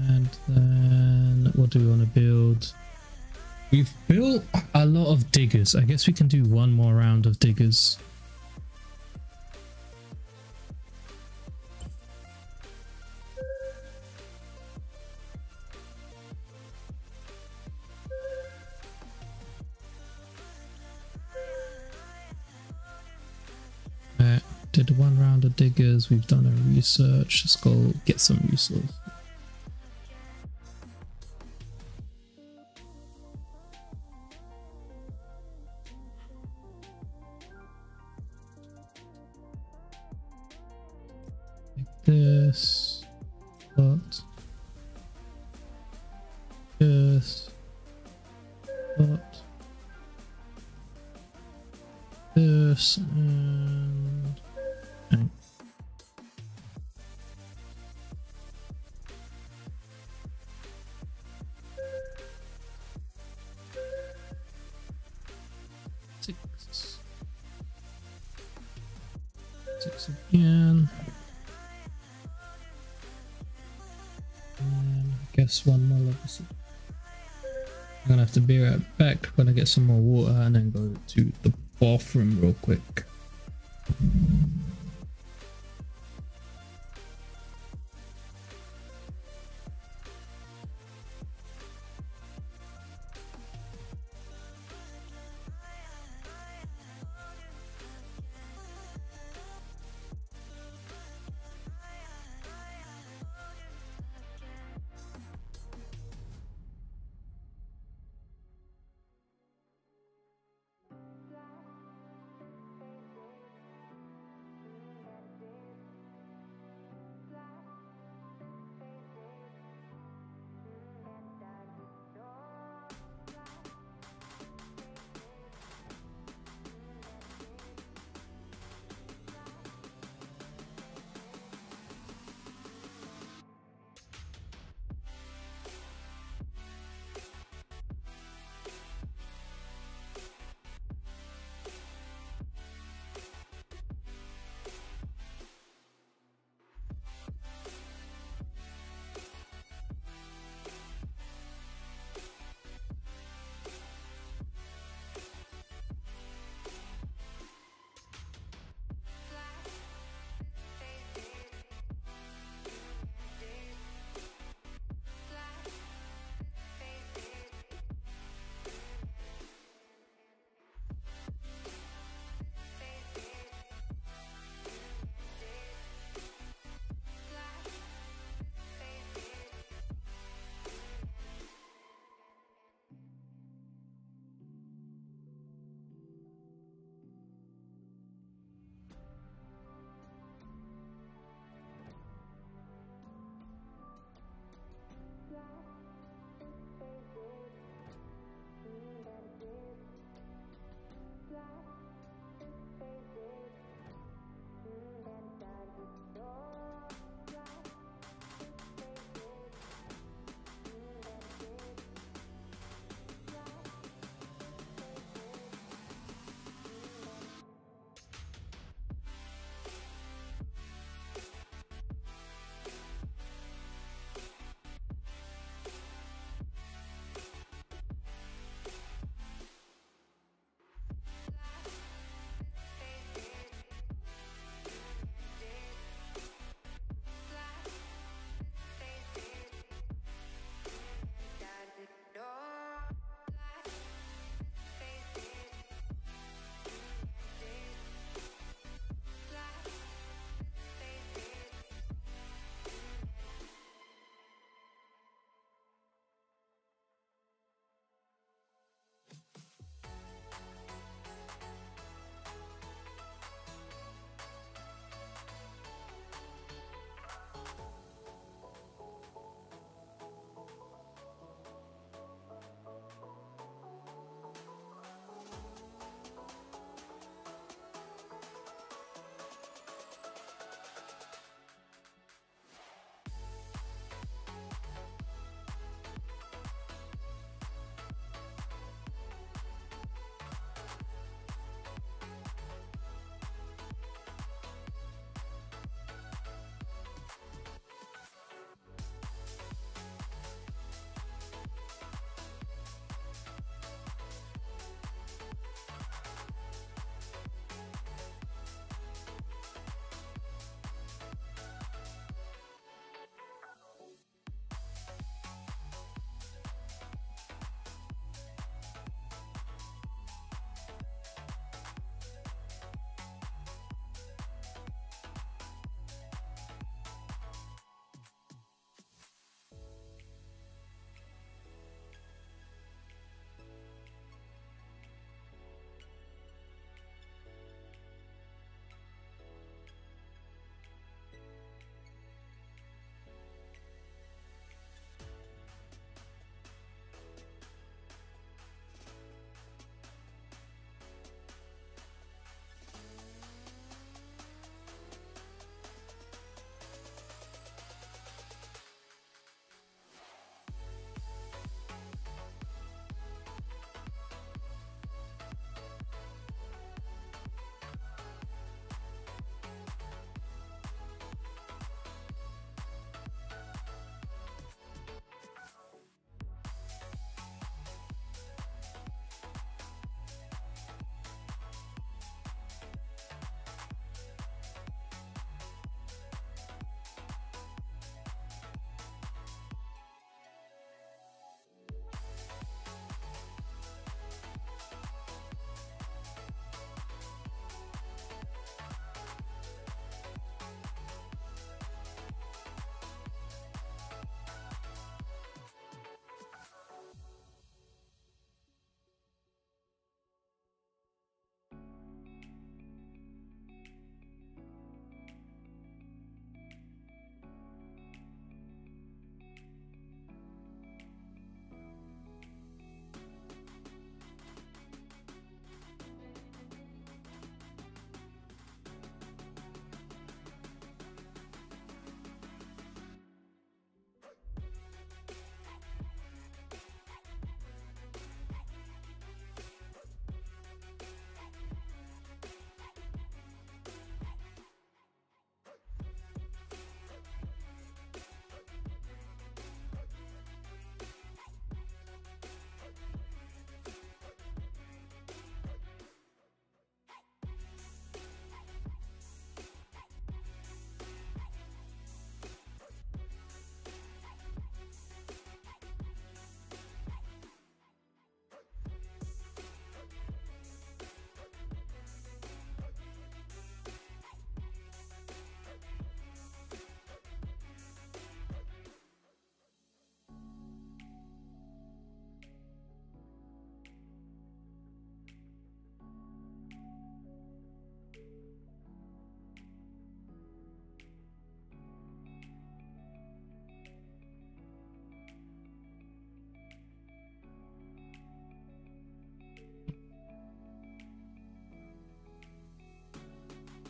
and then what do we want to build? We've built a lot of diggers. I guess we can do one more round of diggers. Did one round of diggers, we've done a research, let's go get some resources. Like this, what? This, what? this and... Okay. Six. Six again. And I guess one more legacy. I'm gonna have to be right back when I get some more water and then go to the bathroom real quick.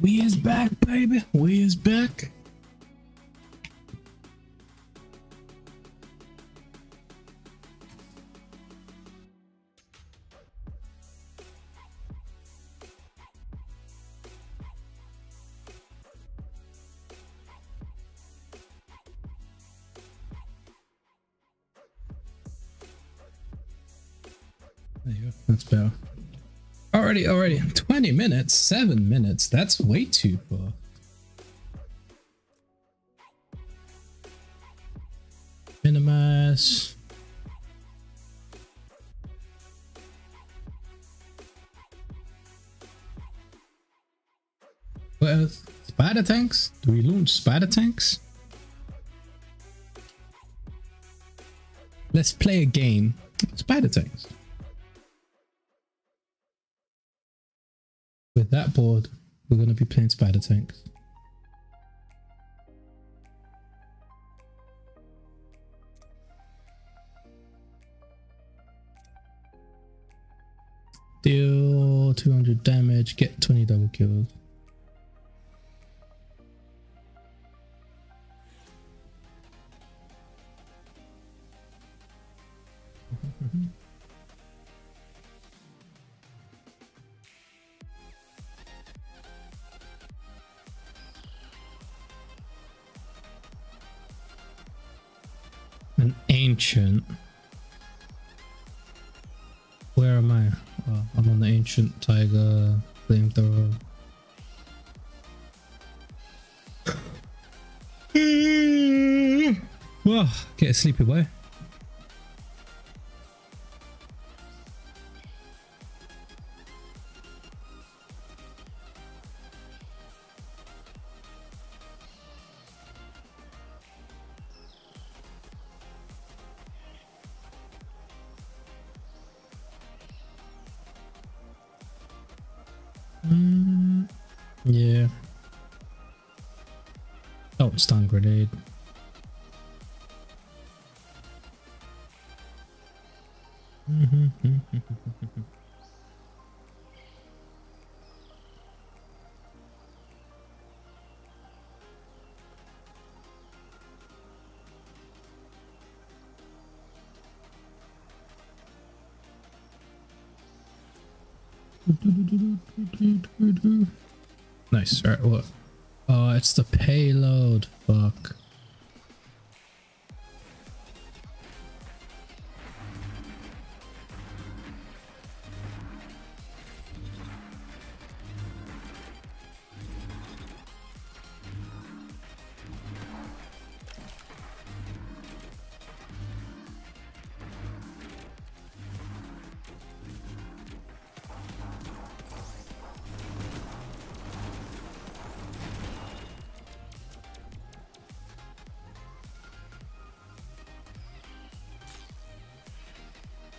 We is back, baby. We is back. There you go. That's better. Already, already. twenty minutes, seven minutes. That's way too far. Minimize. What else? Spider Tanks? Do we launch Spider Tanks? Let's play a game. Spider Tanks. With that board, we're going to be playing Spider Tanks. Deal two hundred damage, get twenty double kills. An ancient. Where am I? Oh, I'm on the ancient tiger flamethrower. Whoa, get a sleepy boy. Stun grenade. Nice. All right, what? Oh, it's the payload. Fuck.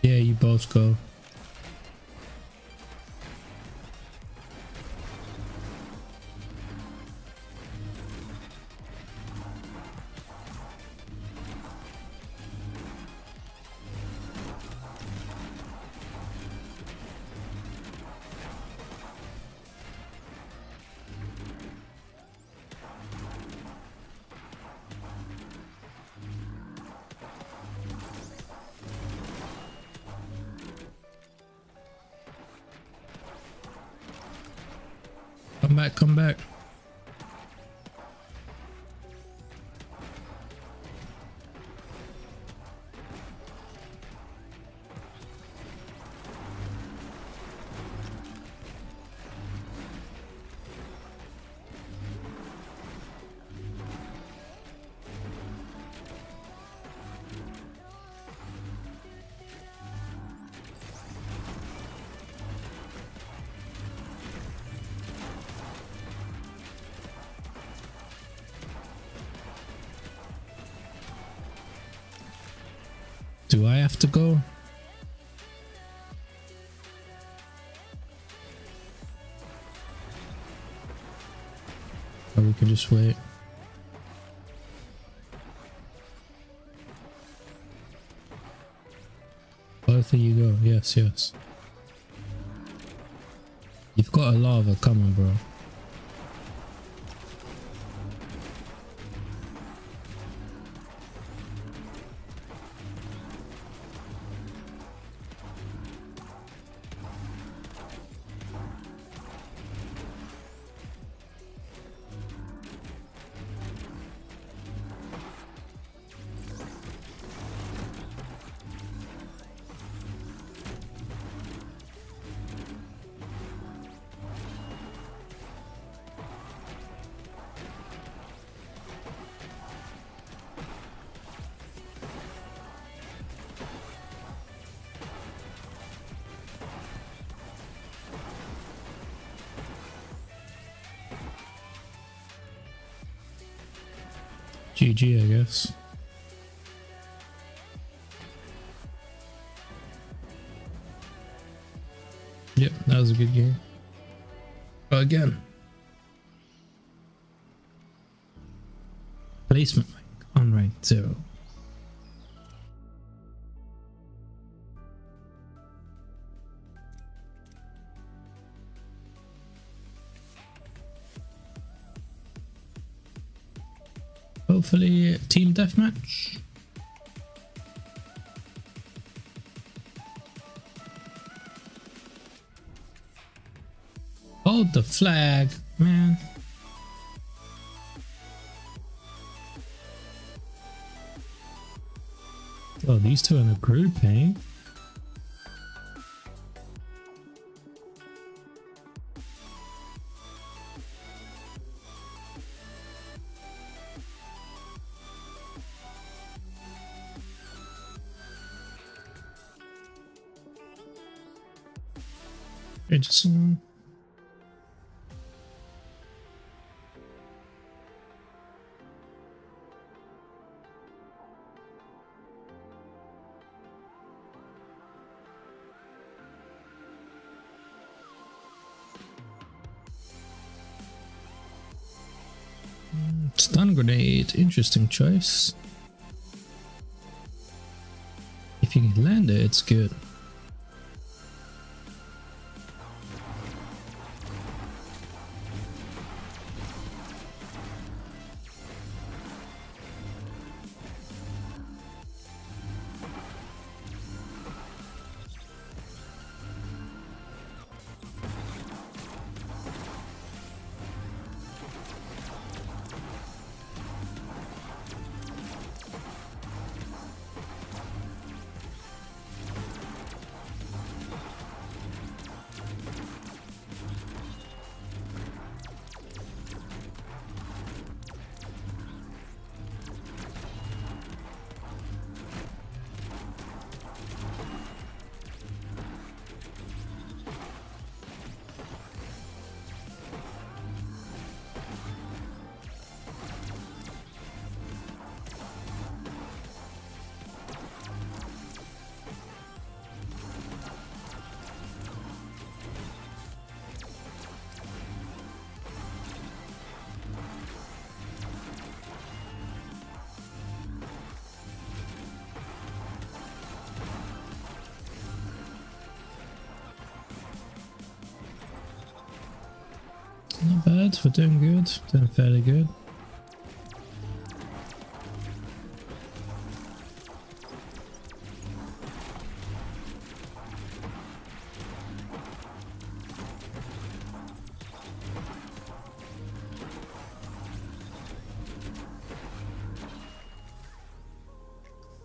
Yeah, you both go. Come back, come back. Do I have to go? Or we can just wait. Both of you go. Yes, yes. You've got a lava coming, bro. G G, I guess. Yep, that was a good game. But again, placement mic on right zero. Hopefully, team deathmatch. Hold the flag, man. Oh, these two in a group, eh? Interesting. Stun grenade, interesting choice. If you can land it, it's good. Not bad, we're doing good, doing fairly good.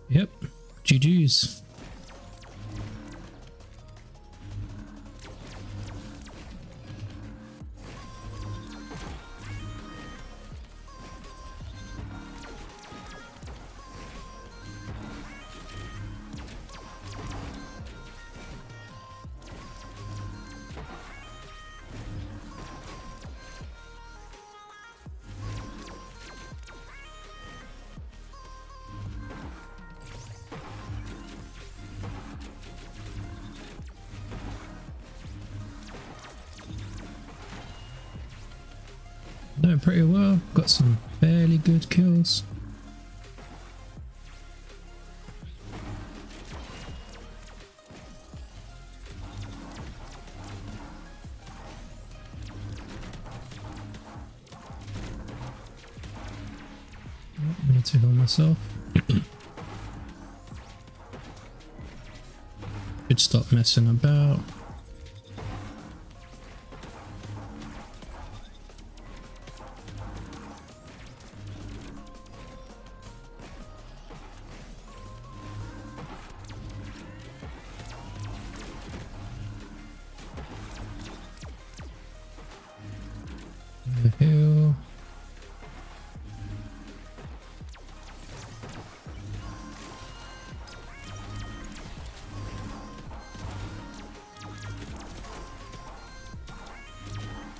Yep, G G's. Doing pretty well, got some fairly good kills. Oh, I need to heal myself. Should stop messing about.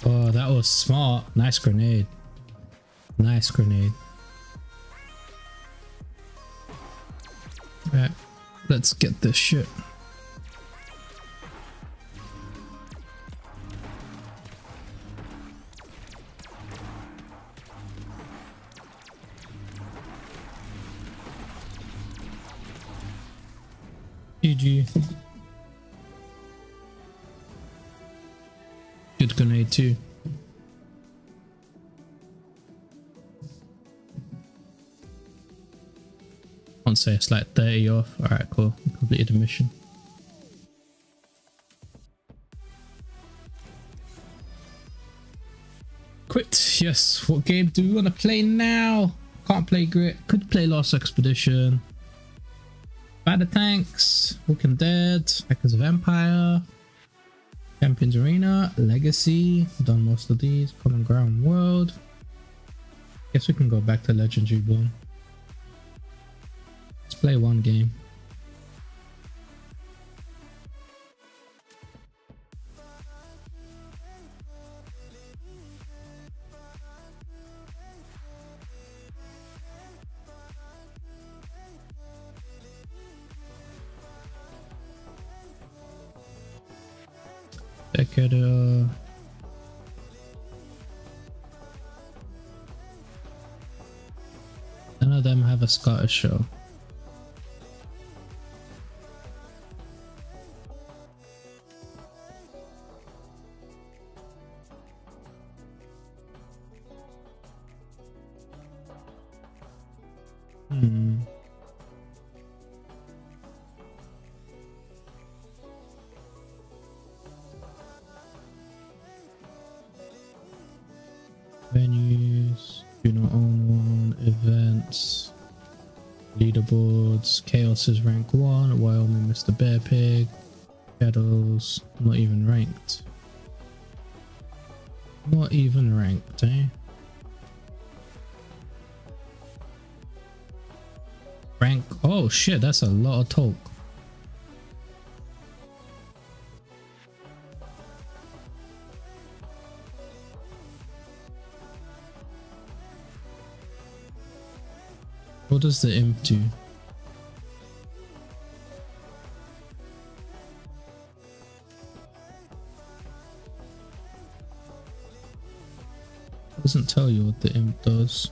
Oh, that was smart. Nice grenade. Nice grenade. Alright, let's get this shit. G G. Good grenade too. I'd say it's like thirty off. Alright, cool. I completed the mission. Quit. Yes. What game do we want to play now? Can't play Grit. Could play Last Expedition. Spider Tanks, Walking Dead, Echoes of Empire, Champions Arena, Legacy, done most of these, Common Ground World. Guess we can go back to Legends Reborn. Let's play one game. Could, uh... None of them have a Scorcher show. Venues, do not own one, events, leaderboards, Chaos is rank one, Wyoming, Mister Bear Pig, Shadows, not even ranked. Not even ranked, eh? Rank, oh shit, that's a lot of talk. What does the imp do? It doesn't tell you what the imp does.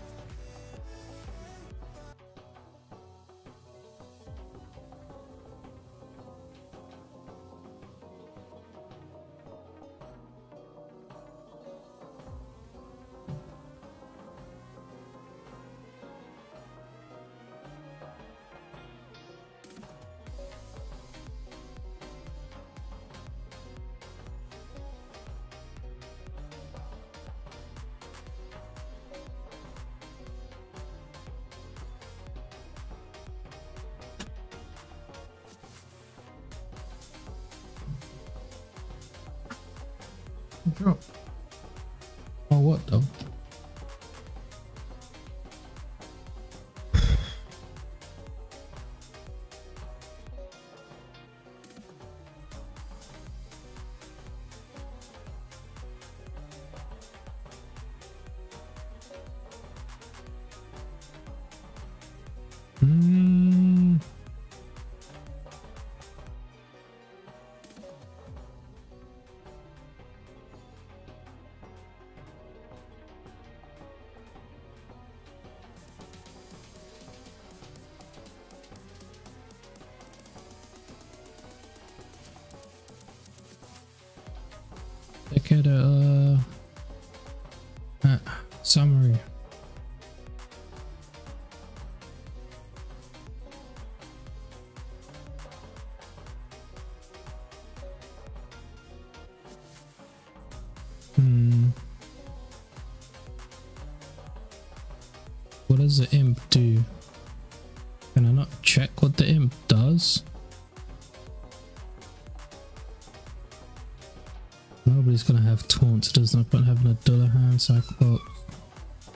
Drop. Oh, what though? Look at uh, uh summary. Hmm. What does the imp do? Can I not check what the imp does? Nobody's gonna have taunts, there's no point having a duller hand, so I quote.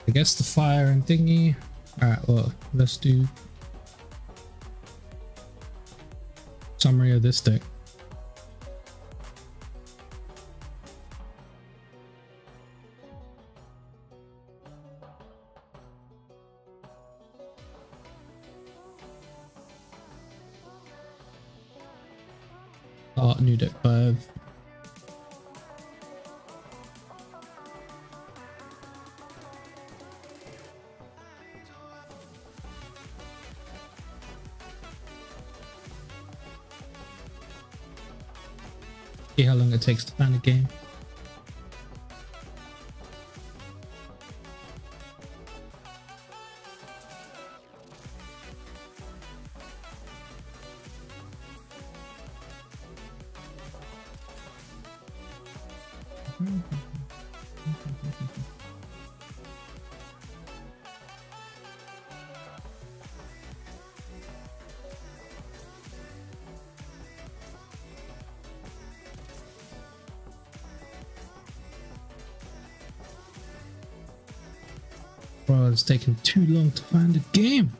I guess the fire and thingy. Alright, well, let's do summary of this deck. Start new deck five. See how long it takes to plan a game. Bro, it's taking too long to find a game.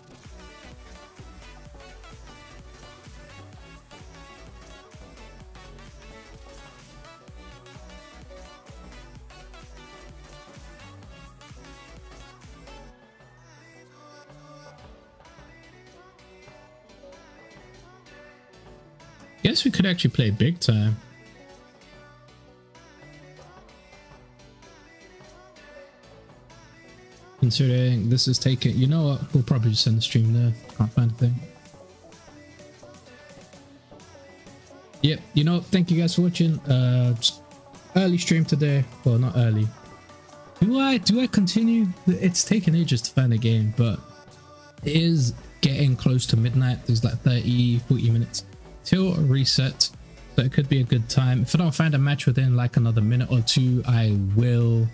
Guess we could actually play Big Time. Considering this is taking, you know what, we'll probably just send the stream there. Can't find a thing. Yep, you know, thank you guys for watching. Uh, early stream today. Well, not early. Do I, do I continue? It's taken ages to find a game, but it is getting close to midnight. There's like thirty, forty minutes till reset. So it could be a good time. If I don't find a match within like another minute or two, I will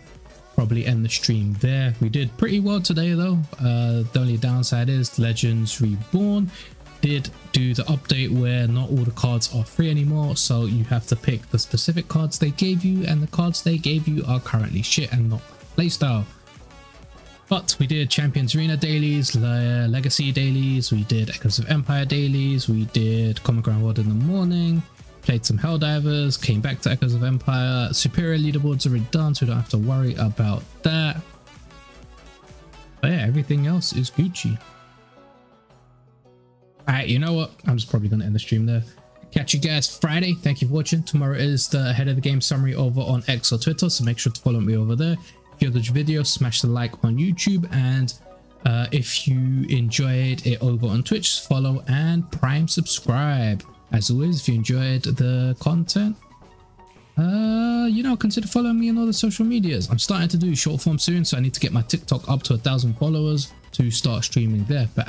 probably end the stream there. We did pretty well today though. Uh, the only downside is Legends Reborn did do the update where not all the cards are free anymore, so you have to pick the specific cards they gave you, and the cards they gave you are currently shit and not playstyle. But we did Champions Arena dailies, Le Legacy dailies, we did Echoes of Empire dailies, we did Common Ground World in the morning, played some Helldivers, came back to Echoes of Empire. Superior leaderboards are done, so we don't have to worry about that. But yeah, everything else is Gucci. Alright, you know what? I'm just probably going to end the stream there. Catch you guys Friday. Thank you for watching. Tomorrow is the head of the game summary over on X or Twitter, so make sure to follow me over there. If you enjoyed the video, smash the like on YouTube, and uh, if you enjoyed it over on Twitch, follow and Prime subscribe. As always, if you enjoyed the content, uh, you know, consider following me on all the social medias. I'm starting to do short form soon, so I need to get my TikTok up to a thousand followers to start streaming there. But